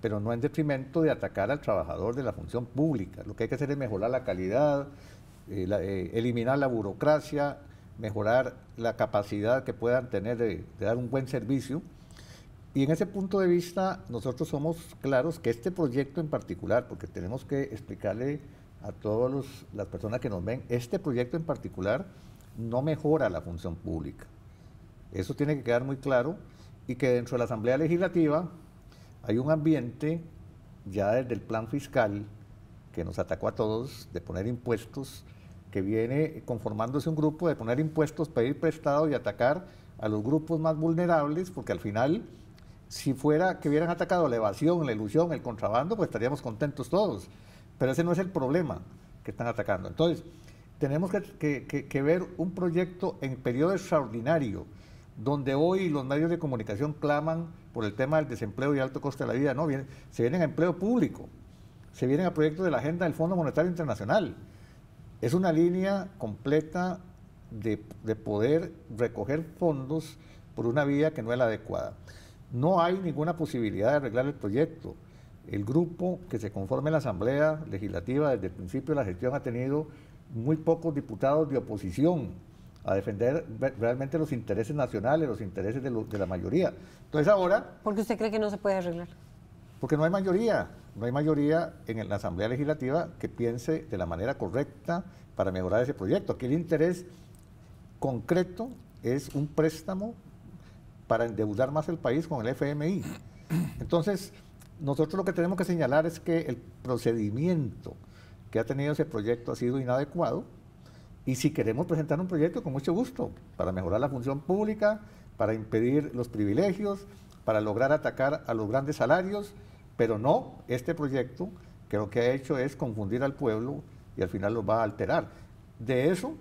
pero no en detrimento de atacar al trabajador de la función pública. Lo que hay que hacer es mejorar la calidad, eh, la, eh, eliminar la burocracia, mejorar la capacidad que puedan tener de, de dar un buen servicio. Y en ese punto de vista nosotros somos claros que este proyecto en particular, porque tenemos que explicarle a todas las personas que nos ven, este proyecto en particular no mejora la función pública. Eso tiene que quedar muy claro, y que dentro de la Asamblea Legislativa hay un ambiente ya desde el plan fiscal que nos atacó a todos de poner impuestos, que viene conformándose un grupo de poner impuestos, pedir prestado y atacar a los grupos más vulnerables, porque al final, si fuera que hubieran atacado la evasión, la ilusión, el contrabando, pues estaríamos contentos todos. Pero ese no es el problema que están atacando. Entonces, tenemos que, que, que, que ver un proyecto en periodo extraordinario, donde hoy los medios de comunicación claman por el tema del desempleo y alto coste de la vida. No, viene, se vienen a empleo público, se vienen a proyectos de la agenda del Fondo Monetario Internacional. Es una línea completa de, de poder recoger fondos por una vía que no es la adecuada. No hay ninguna posibilidad de arreglar el proyecto. El grupo que se conforme en la Asamblea Legislativa desde el principio de la gestión ha tenido muy pocos diputados de oposición a defender realmente los intereses nacionales, los intereses de, lo, de la mayoría. Entonces ahora... ¿Por qué usted cree que no se puede arreglar? Porque no hay mayoría, no hay mayoría en la Asamblea Legislativa que piense de la manera correcta para mejorar ese proyecto. Aquí el interés concreto es un préstamo para endeudar más el país con el F M I. Entonces, nosotros lo que tenemos que señalar es que el procedimiento que ha tenido ese proyecto ha sido inadecuado, y si queremos presentar un proyecto, con mucho gusto, para mejorar la función pública, para impedir los privilegios, para lograr atacar a los grandes salarios, pero no este proyecto, que lo que ha hecho es confundir al pueblo y al final los va a alterar. De eso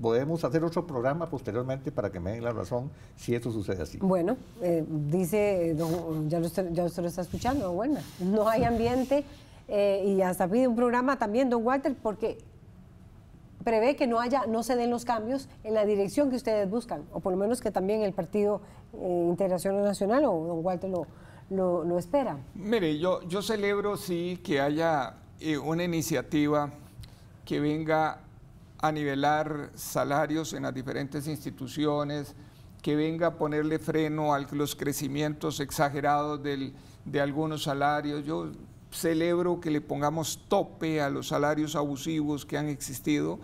podemos hacer otro programa posteriormente para que me den la razón si esto sucede así. Bueno, eh, dice, don, ya, lo usted, ya usted lo está escuchando, bueno, no hay ambiente, eh, y hasta pide un programa también, don Walter, porque prevé que no haya, no se den los cambios en la dirección que ustedes buscan, o por lo menos que también el Partido eh, Integración Nacional o don Walter lo... Lo, lo espera. Mire, yo, yo celebro sí que haya eh, una iniciativa que venga a nivelar salarios en las diferentes instituciones, que venga a ponerle freno a los crecimientos exagerados del, de algunos salarios. Yo celebro que le pongamos tope a los salarios abusivos que han existido,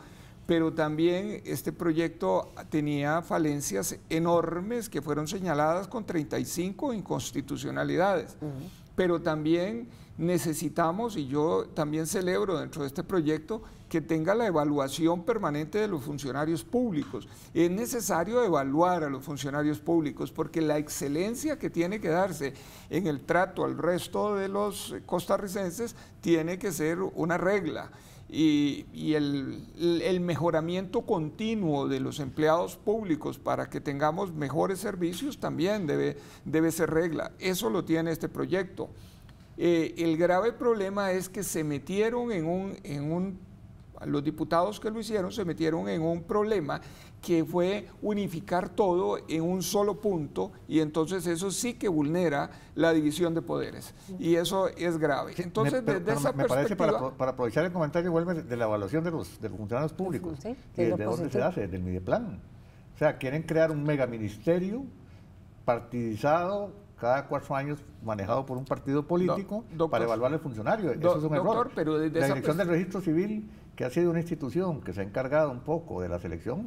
pero también este proyecto tenía falencias enormes que fueron señaladas con treinta y cinco inconstitucionalidades. Uh-huh. Pero también necesitamos, y yo también celebro dentro de este proyecto, que tenga la evaluación permanente de los funcionarios públicos. Es necesario evaluar a los funcionarios públicos, porque la excelencia que tiene que darse en el trato al resto de los costarricenses tiene que ser una regla. y, y el, el mejoramiento continuo de los empleados públicos para que tengamos mejores servicios también debe, debe ser regla. Eso lo tiene este proyecto. Eh, el grave problema es que se metieron en un, en un los diputados que lo hicieron se metieron en un problema que fue unificar todo en un solo punto, y entonces eso sí que vulnera la división de poderes, y eso es grave. Entonces, sí, me, desde esa me perspectiva... parece, para, para aprovechar el comentario, vuelve de la evaluación de los, de los funcionarios públicos, sí, que ¿de dónde se hace? Del Mideplan. O sea, quieren crear un megaministerio partidizado, cada cuatro años manejado por un partido político, Do, doctor, para evaluar al funcionario. Do, Eso es un doctor, error. Pero desde la Dirección del Registro Civil, que ha sido una institución que se ha encargado un poco de la selección,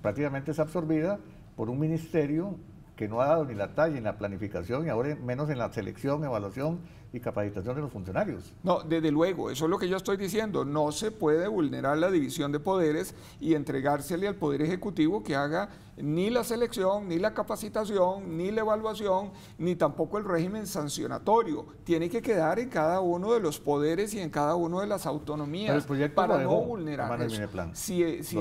prácticamente es absorbida por un ministerio que no ha dado ni la talla en la planificación y ahora menos en la selección, evaluación y capacitación de los funcionarios. No, desde luego, eso es lo que yo estoy diciendo, no se puede vulnerar la división de poderes y entregársele al Poder Ejecutivo que haga ni la selección, ni la capacitación, ni la evaluación, ni tampoco el régimen sancionatorio. Tiene que quedar en cada uno de los poderes y en cada una de las autonomías para no vulnerar eso. Si, si,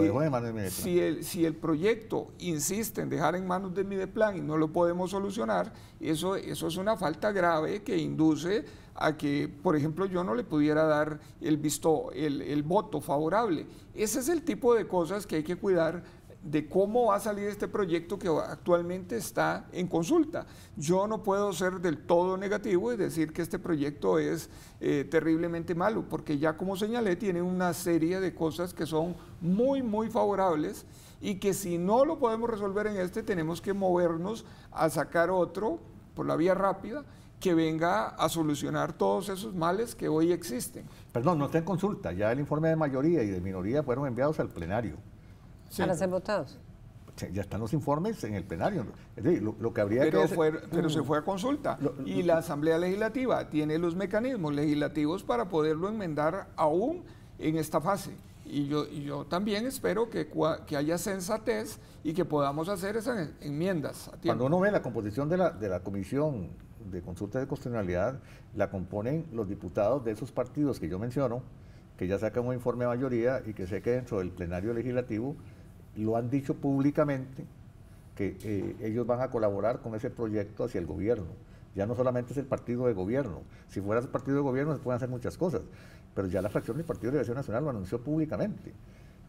si, el, si el proyecto insiste en dejar en manos del Mideplan y no lo podemos solucionar, eso, eso es una falta grave que induce a que, por ejemplo, yo no le pudiera dar el visto, el, el voto favorable. Ese es el tipo de cosas que hay que cuidar de cómo va a salir este proyecto que actualmente está en consulta. Yo no puedo ser del todo negativo y decir que este proyecto es eh, terriblemente malo, porque ya como señalé, tiene una serie de cosas que son muy, muy favorables y que si no lo podemos resolver en este, tenemos que movernos a sacar otro por la vía rápida, que venga a solucionar todos esos males que hoy existen. Perdón, no está en consulta, ya el informe de mayoría y de minoría fueron enviados al plenario. Sí. ¿Para ser votados? Ya están los informes en el plenario. Es decir, lo, lo que habría pero que hacer... fue, pero se fue a consulta. Lo, lo, y la Asamblea Legislativa tiene los mecanismos legislativos para poderlo enmendar aún en esta fase. Y yo, y yo también espero que, que haya sensatez y que podamos hacer esas enmiendas a tiempo. Cuando uno ve la composición de la, de la comisión de consulta de constitucionalidad, la componen los diputados de esos partidos que yo menciono, que ya sacan un informe de mayoría y que sé que dentro del plenario legislativo lo han dicho públicamente, que eh, ellos van a colaborar con ese proyecto hacia el gobierno. Ya no solamente es el partido de gobierno, si fuera el partido de gobierno se pueden hacer muchas cosas, pero ya la fracción del Partido de Liberación Nacional lo anunció públicamente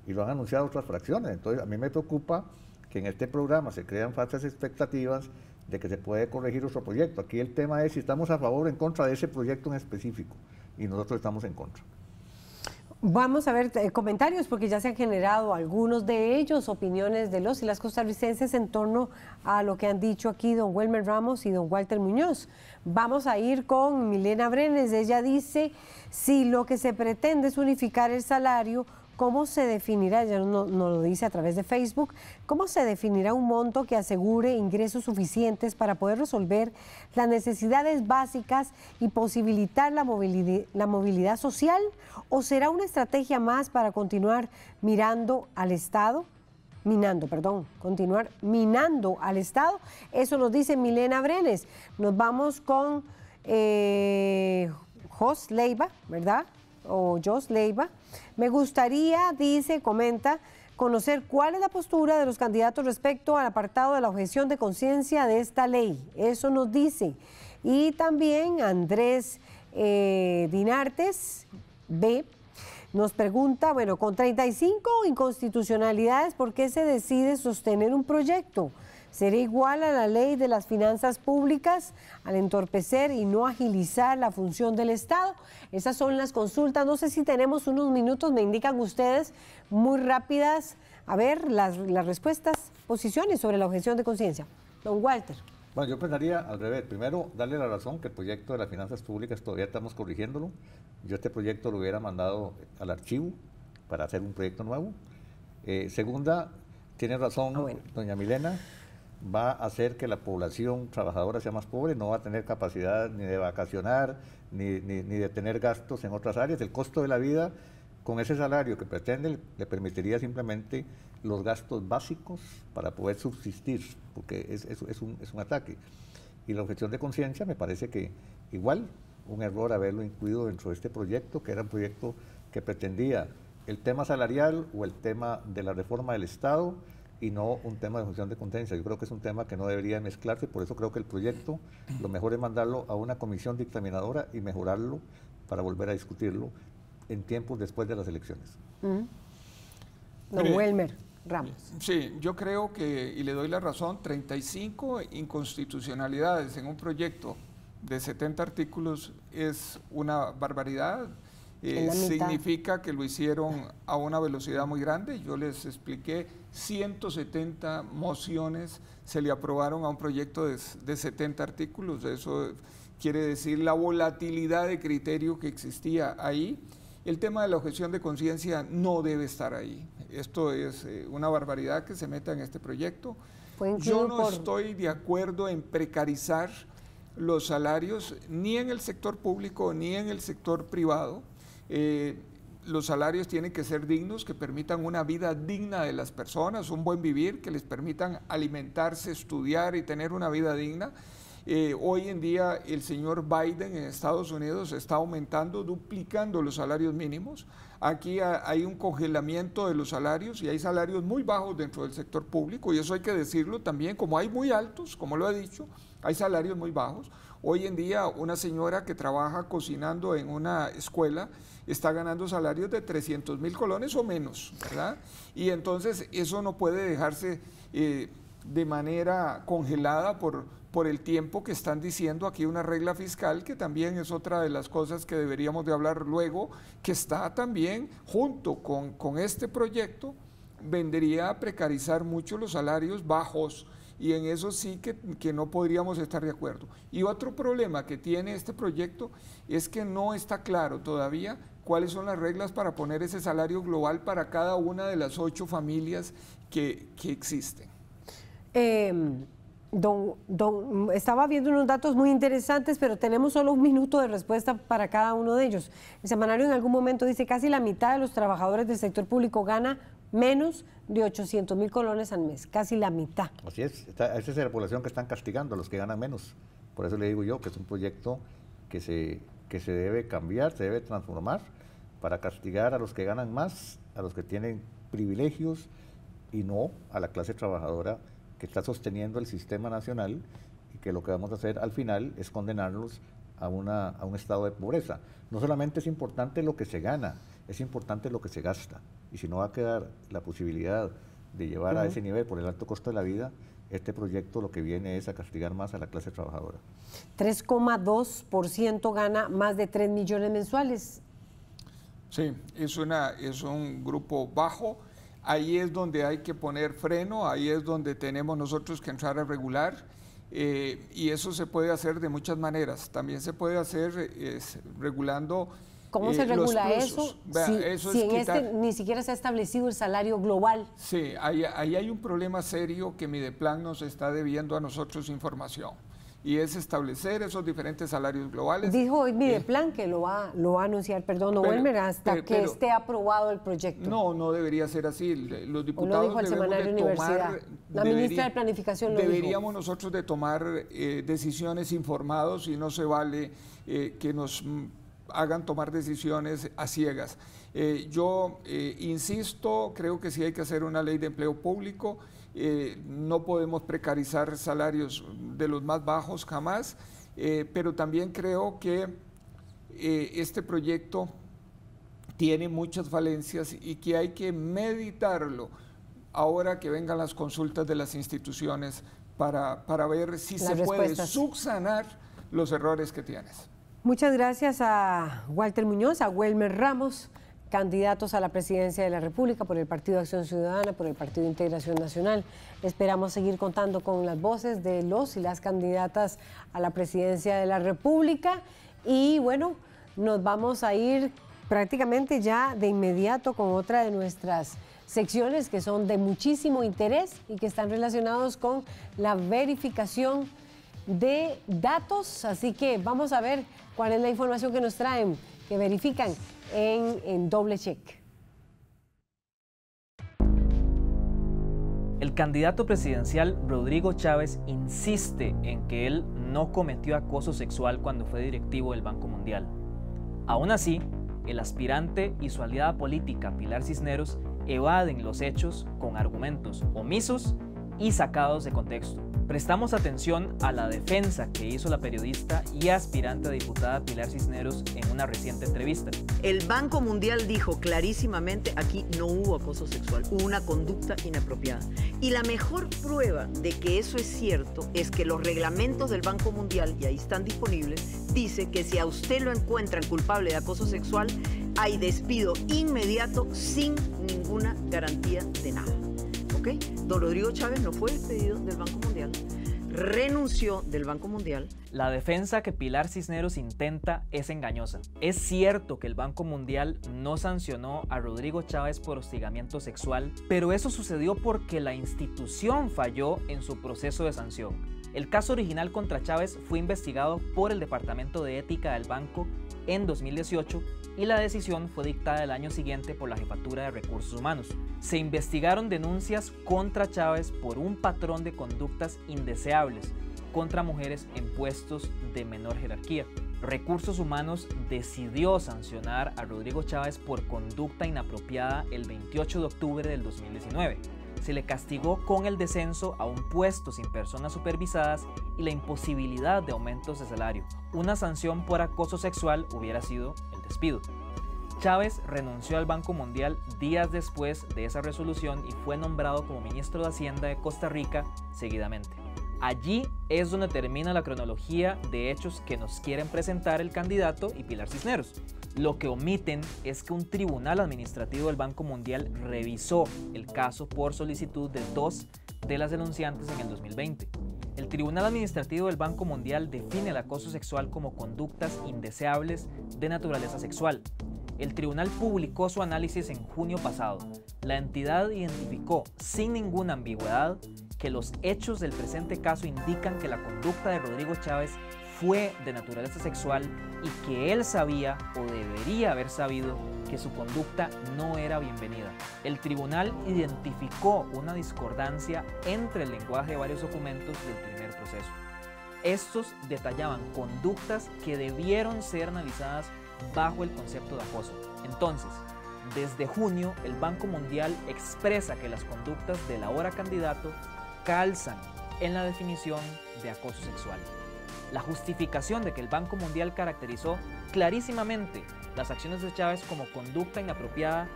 y lo han anunciado otras fracciones. Entonces a mí me preocupa que en este programa se crean falsas expectativas de que se puede corregir otro proyecto. Aquí el tema es si estamos a favor o en contra de ese proyecto en específico, y nosotros estamos en contra. Vamos a ver eh, comentarios, porque ya se han generado algunos de ellos, opiniones de los y las costarricenses en torno a lo que han dicho aquí don Welmer Ramos y don Walter Muñoz. Vamos a ir con Milena Brenes. Ella dice, si lo que se pretende es unificar el salario, ¿cómo se definirá, ya nos no lo dice a través de Facebook, cómo se definirá un monto que asegure ingresos suficientes para poder resolver las necesidades básicas y posibilitar la movilidad, la movilidad social? ¿O será una estrategia más para continuar mirando al Estado? Minando, perdón, continuar minando al Estado. Eso nos dice Milena Brenes. Nos vamos con eh, José Leiva, ¿verdad? o José Leiva. Me gustaría, dice, comenta, conocer cuál es la postura de los candidatos respecto al apartado de la objeción de conciencia de esta ley. Eso nos dice. Y también Andrés eh, Dinartes B nos pregunta, bueno, con treinta y cinco inconstitucionalidades, ¿por qué se decide sostener un proyecto? ¿Será igual a la ley de las finanzas públicas al entorpecer y no agilizar la función del Estado? Esas son las consultas. No sé si tenemos unos minutos, me indican ustedes, muy rápidas. A ver, las, las respuestas, posiciones sobre la objeción de conciencia. Don Walter. Bueno, yo pensaría al revés. Primero, darle la razón que el proyecto de las finanzas públicas todavía estamos corrigiéndolo. Yo este proyecto lo hubiera mandado al archivo para hacer un proyecto nuevo. Eh, segunda, tiene razón, ah, bueno. doña Milena. Va a hacer que la población trabajadora sea más pobre, no va a tener capacidad ni de vacacionar, ni, ni, ni de tener gastos en otras áreas. El costo de la vida, con ese salario que pretende, le permitiría simplemente los gastos básicos para poder subsistir, porque es, es, es, un, es un ataque. Y la objeción de conciencia me parece que igual, un error haberlo incluido dentro de este proyecto, que era un proyecto que pretendía el tema salarial o el tema de la reforma del Estado, y no un tema de función de conciencia. Yo creo que es un tema que no debería mezclarse, por eso creo que el proyecto lo mejor es mandarlo a una comisión dictaminadora y mejorarlo para volver a discutirlo en tiempos después de las elecciones. Uh-huh. Don Welmer Ramos. Sí, yo creo que, y le doy la razón, treinta y cinco inconstitucionalidades en un proyecto de setenta artículos es una barbaridad. Eh, significa que lo hicieron a una velocidad muy grande. Yo les expliqué, ciento setenta mociones se le aprobaron a un proyecto de, de setenta artículos. Eso quiere decir la volatilidad de criterio que existía ahí. El tema de la objeción de conciencia no debe estar ahí. Esto es eh, una barbaridad que se meta en este proyecto. Yo no por... estoy de acuerdo en precarizar los salarios, ni en el sector público ni en el sector privado. Eh, los salarios tienen que ser dignos, que permitan una vida digna de las personas, un buen vivir, que les permitan alimentarse, estudiar y tener una vida digna. Eh, hoy en día el señor Biden en Estados Unidos está aumentando, duplicando los salarios mínimos. Aquí ha, hay un congelamiento de los salarios y hay salarios muy bajos dentro del sector público, y eso hay que decirlo también, como hay muy altos, como lo he dicho, hay salarios muy bajos. Hoy en día una señora que trabaja cocinando en una escuela está ganando salarios de trescientos mil colones o menos, ¿verdad? Y entonces eso no puede dejarse eh, de manera congelada por... por el tiempo que están diciendo aquí una regla fiscal, que también es otra de las cosas que deberíamos de hablar luego, que está también junto con, con este proyecto, vendría a precarizar mucho los salarios bajos, y en eso sí que, que no podríamos estar de acuerdo. Y otro problema que tiene este proyecto es que no está claro todavía cuáles son las reglas para poner ese salario global para cada una de las ocho familias que, que existen. Eh... Don, don, estaba viendo unos datos muy interesantes, pero tenemos solo un minuto de respuesta para cada uno de ellos. El semanario en algún momento dice casi la mitad de los trabajadores del sector público gana menos de ochocientos mil colones al mes, casi la mitad. Así es, esta, esa es la población que están castigando, a los que ganan menos. Por eso le digo yo que es un proyecto que se, que se debe cambiar, se debe transformar para castigar a los que ganan más, a los que tienen privilegios, y no a la clase trabajadora que está sosteniendo el sistema nacional, y que lo que vamos a hacer al final es condenarlos a, una, a un estado de pobreza. No solamente es importante lo que se gana, es importante lo que se gasta. Y si no va a quedar la posibilidad de llevar uh-huh. a ese nivel por el alto costo de la vida, este proyecto lo que viene es a castigar más a la clase trabajadora. tres coma dos por ciento gana más de tres millones mensuales. Sí, es, una, es un grupo bajo. Ahí es donde hay que poner freno, ahí es donde tenemos nosotros que entrar a regular, eh, y eso se puede hacer de muchas maneras. También se puede hacer es, regulando ¿Cómo eh, se regula los eso? Vea, si eso si es en quitar... este ni siquiera se ha establecido el salario global. Sí, ahí, ahí hay un problema serio que Mideplan nos está debiendo a nosotros información, y es establecer esos diferentes salarios globales. Dijo hoy Mideplan eh, que lo va, lo va a anunciar, perdón, no Welmer, hasta pero, que pero, esté aprobado el proyecto. No, no debería ser así. Los diputados lo dijo el semanario de Universidad. Tomar, La debería, ministra de Planificación lo Deberíamos dijo. nosotros de tomar eh, decisiones informados, y no se vale eh, que nos hagan tomar decisiones a ciegas. Eh, yo eh, insisto, creo que sí hay que hacer una ley de empleo público. Eh, no podemos precarizar salarios de los más bajos jamás, eh, pero también creo que eh, este proyecto tiene muchas falencias y que hay que meditarlo ahora que vengan las consultas de las instituciones para, para ver si se puede subsanar los errores que tienes. Muchas gracias a Walter Muñoz, a Welmer Ramos, candidatos a la presidencia de la República por el Partido Acción Ciudadana, por el Partido Integración Nacional. Esperamos seguir contando con las voces de los y las candidatas a la presidencia de la República. Y bueno, nos vamos a ir prácticamente ya de inmediato con otra de nuestras secciones que son de muchísimo interés y que están relacionados con la verificación de datos. Así que vamos a ver cuál es la información que nos traen, que verifican En, en Doble Check. El candidato presidencial Rodrigo Chávez insiste en que él no cometió acoso sexual cuando fue directivo del Banco Mundial. Aún así, el aspirante y su aliada política Pilar Cisneros evaden los hechos con argumentos omisos y sacados de contexto. Prestamos atención a la defensa que hizo la periodista y aspirante a diputada Pilar Cisneros en una reciente entrevista. El Banco Mundial dijo clarísimamente, aquí no hubo acoso sexual, hubo una conducta inapropiada. Y la mejor prueba de que eso es cierto es que los reglamentos del Banco Mundial, y ahí están disponibles, dice que si a usted lo encuentran culpable de acoso sexual, hay despido inmediato sin ninguna garantía de nada. Okay. Don Rodrigo Chávez no fue despedido del Banco Mundial, renunció del Banco Mundial. La defensa que Pilar Cisneros intenta es engañosa. Es cierto que el Banco Mundial no sancionó a Rodrigo Chávez por hostigamiento sexual, pero eso sucedió porque la institución falló en su proceso de sanción. El caso original contra Chávez fue investigado por el Departamento de Ética del Banco en dos mil dieciocho y la decisión fue dictada el año siguiente por la Jefatura de Recursos Humanos. Se investigaron denuncias contra Chávez por un patrón de conductas indeseables contra mujeres en puestos de menor jerarquía. Recursos Humanos decidió sancionar a Rodrigo Chávez por conducta inapropiada el veintiocho de octubre del dos mil diecinueve. Se le castigó con el descenso a un puesto sin personas supervisadas y la imposibilidad de aumentos de salario. Una sanción por acoso sexual hubiera sido el despido. Chávez renunció al Banco Mundial días después de esa resolución y fue nombrado como ministro de Hacienda de Costa Rica seguidamente. Allí es donde termina la cronología de hechos que nos quieren presentar el candidato y Pilar Cisneros. Lo que omiten es que un tribunal administrativo del Banco Mundial revisó el caso por solicitud de dos de las denunciantes en el dos mil veinte. El Tribunal Administrativo del Banco Mundial define el acoso sexual como conductas indeseables de naturaleza sexual. El tribunal publicó su análisis en junio pasado. La entidad identificó sin ninguna ambigüedad que los hechos del presente caso indican que la conducta de Rodrigo Chávez fue de naturaleza sexual y que él sabía o debería haber sabido que su conducta no era bienvenida. El tribunal identificó una discordancia entre el lenguaje de varios documentos del primer proceso. Estos detallaban conductas que debieron ser analizadas bajo el concepto de acoso. Entonces, desde junio, el Banco Mundial expresa que las conductas del ahora candidato calzan en la definición de acoso sexual. La justificación de que el Banco Mundial caracterizó clarísimamente las acciones de Chávez como conducta inapropiada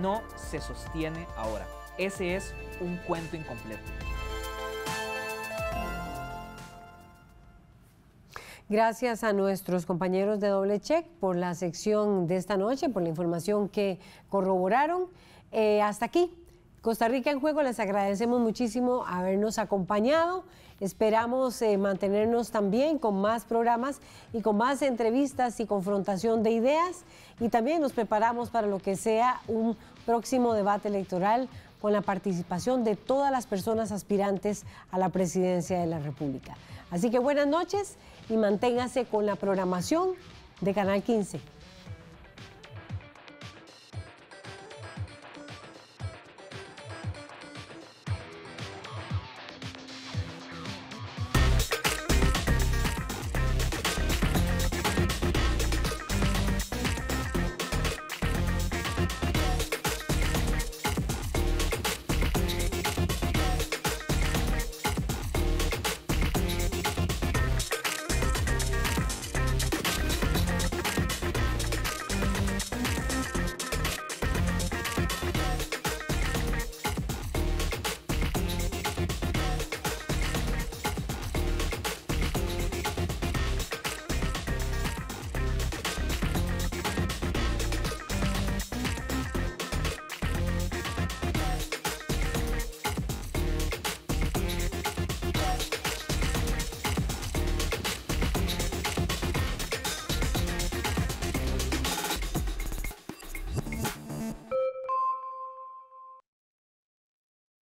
no se sostiene ahora. Ese es un cuento incompleto. Gracias a nuestros compañeros de Doble Check por la sección de esta noche, por la información que corroboraron. Eh, hasta aquí, Costa Rica en Juego, les agradecemos muchísimo habernos acompañado. Esperamos eh, mantenernos también con más programas y con más entrevistas y confrontación de ideas, y también nos preparamos para lo que sea un próximo debate electoral con la participación de todas las personas aspirantes a la presidencia de la República. Así que buenas noches y manténgase con la programación de Canal quince.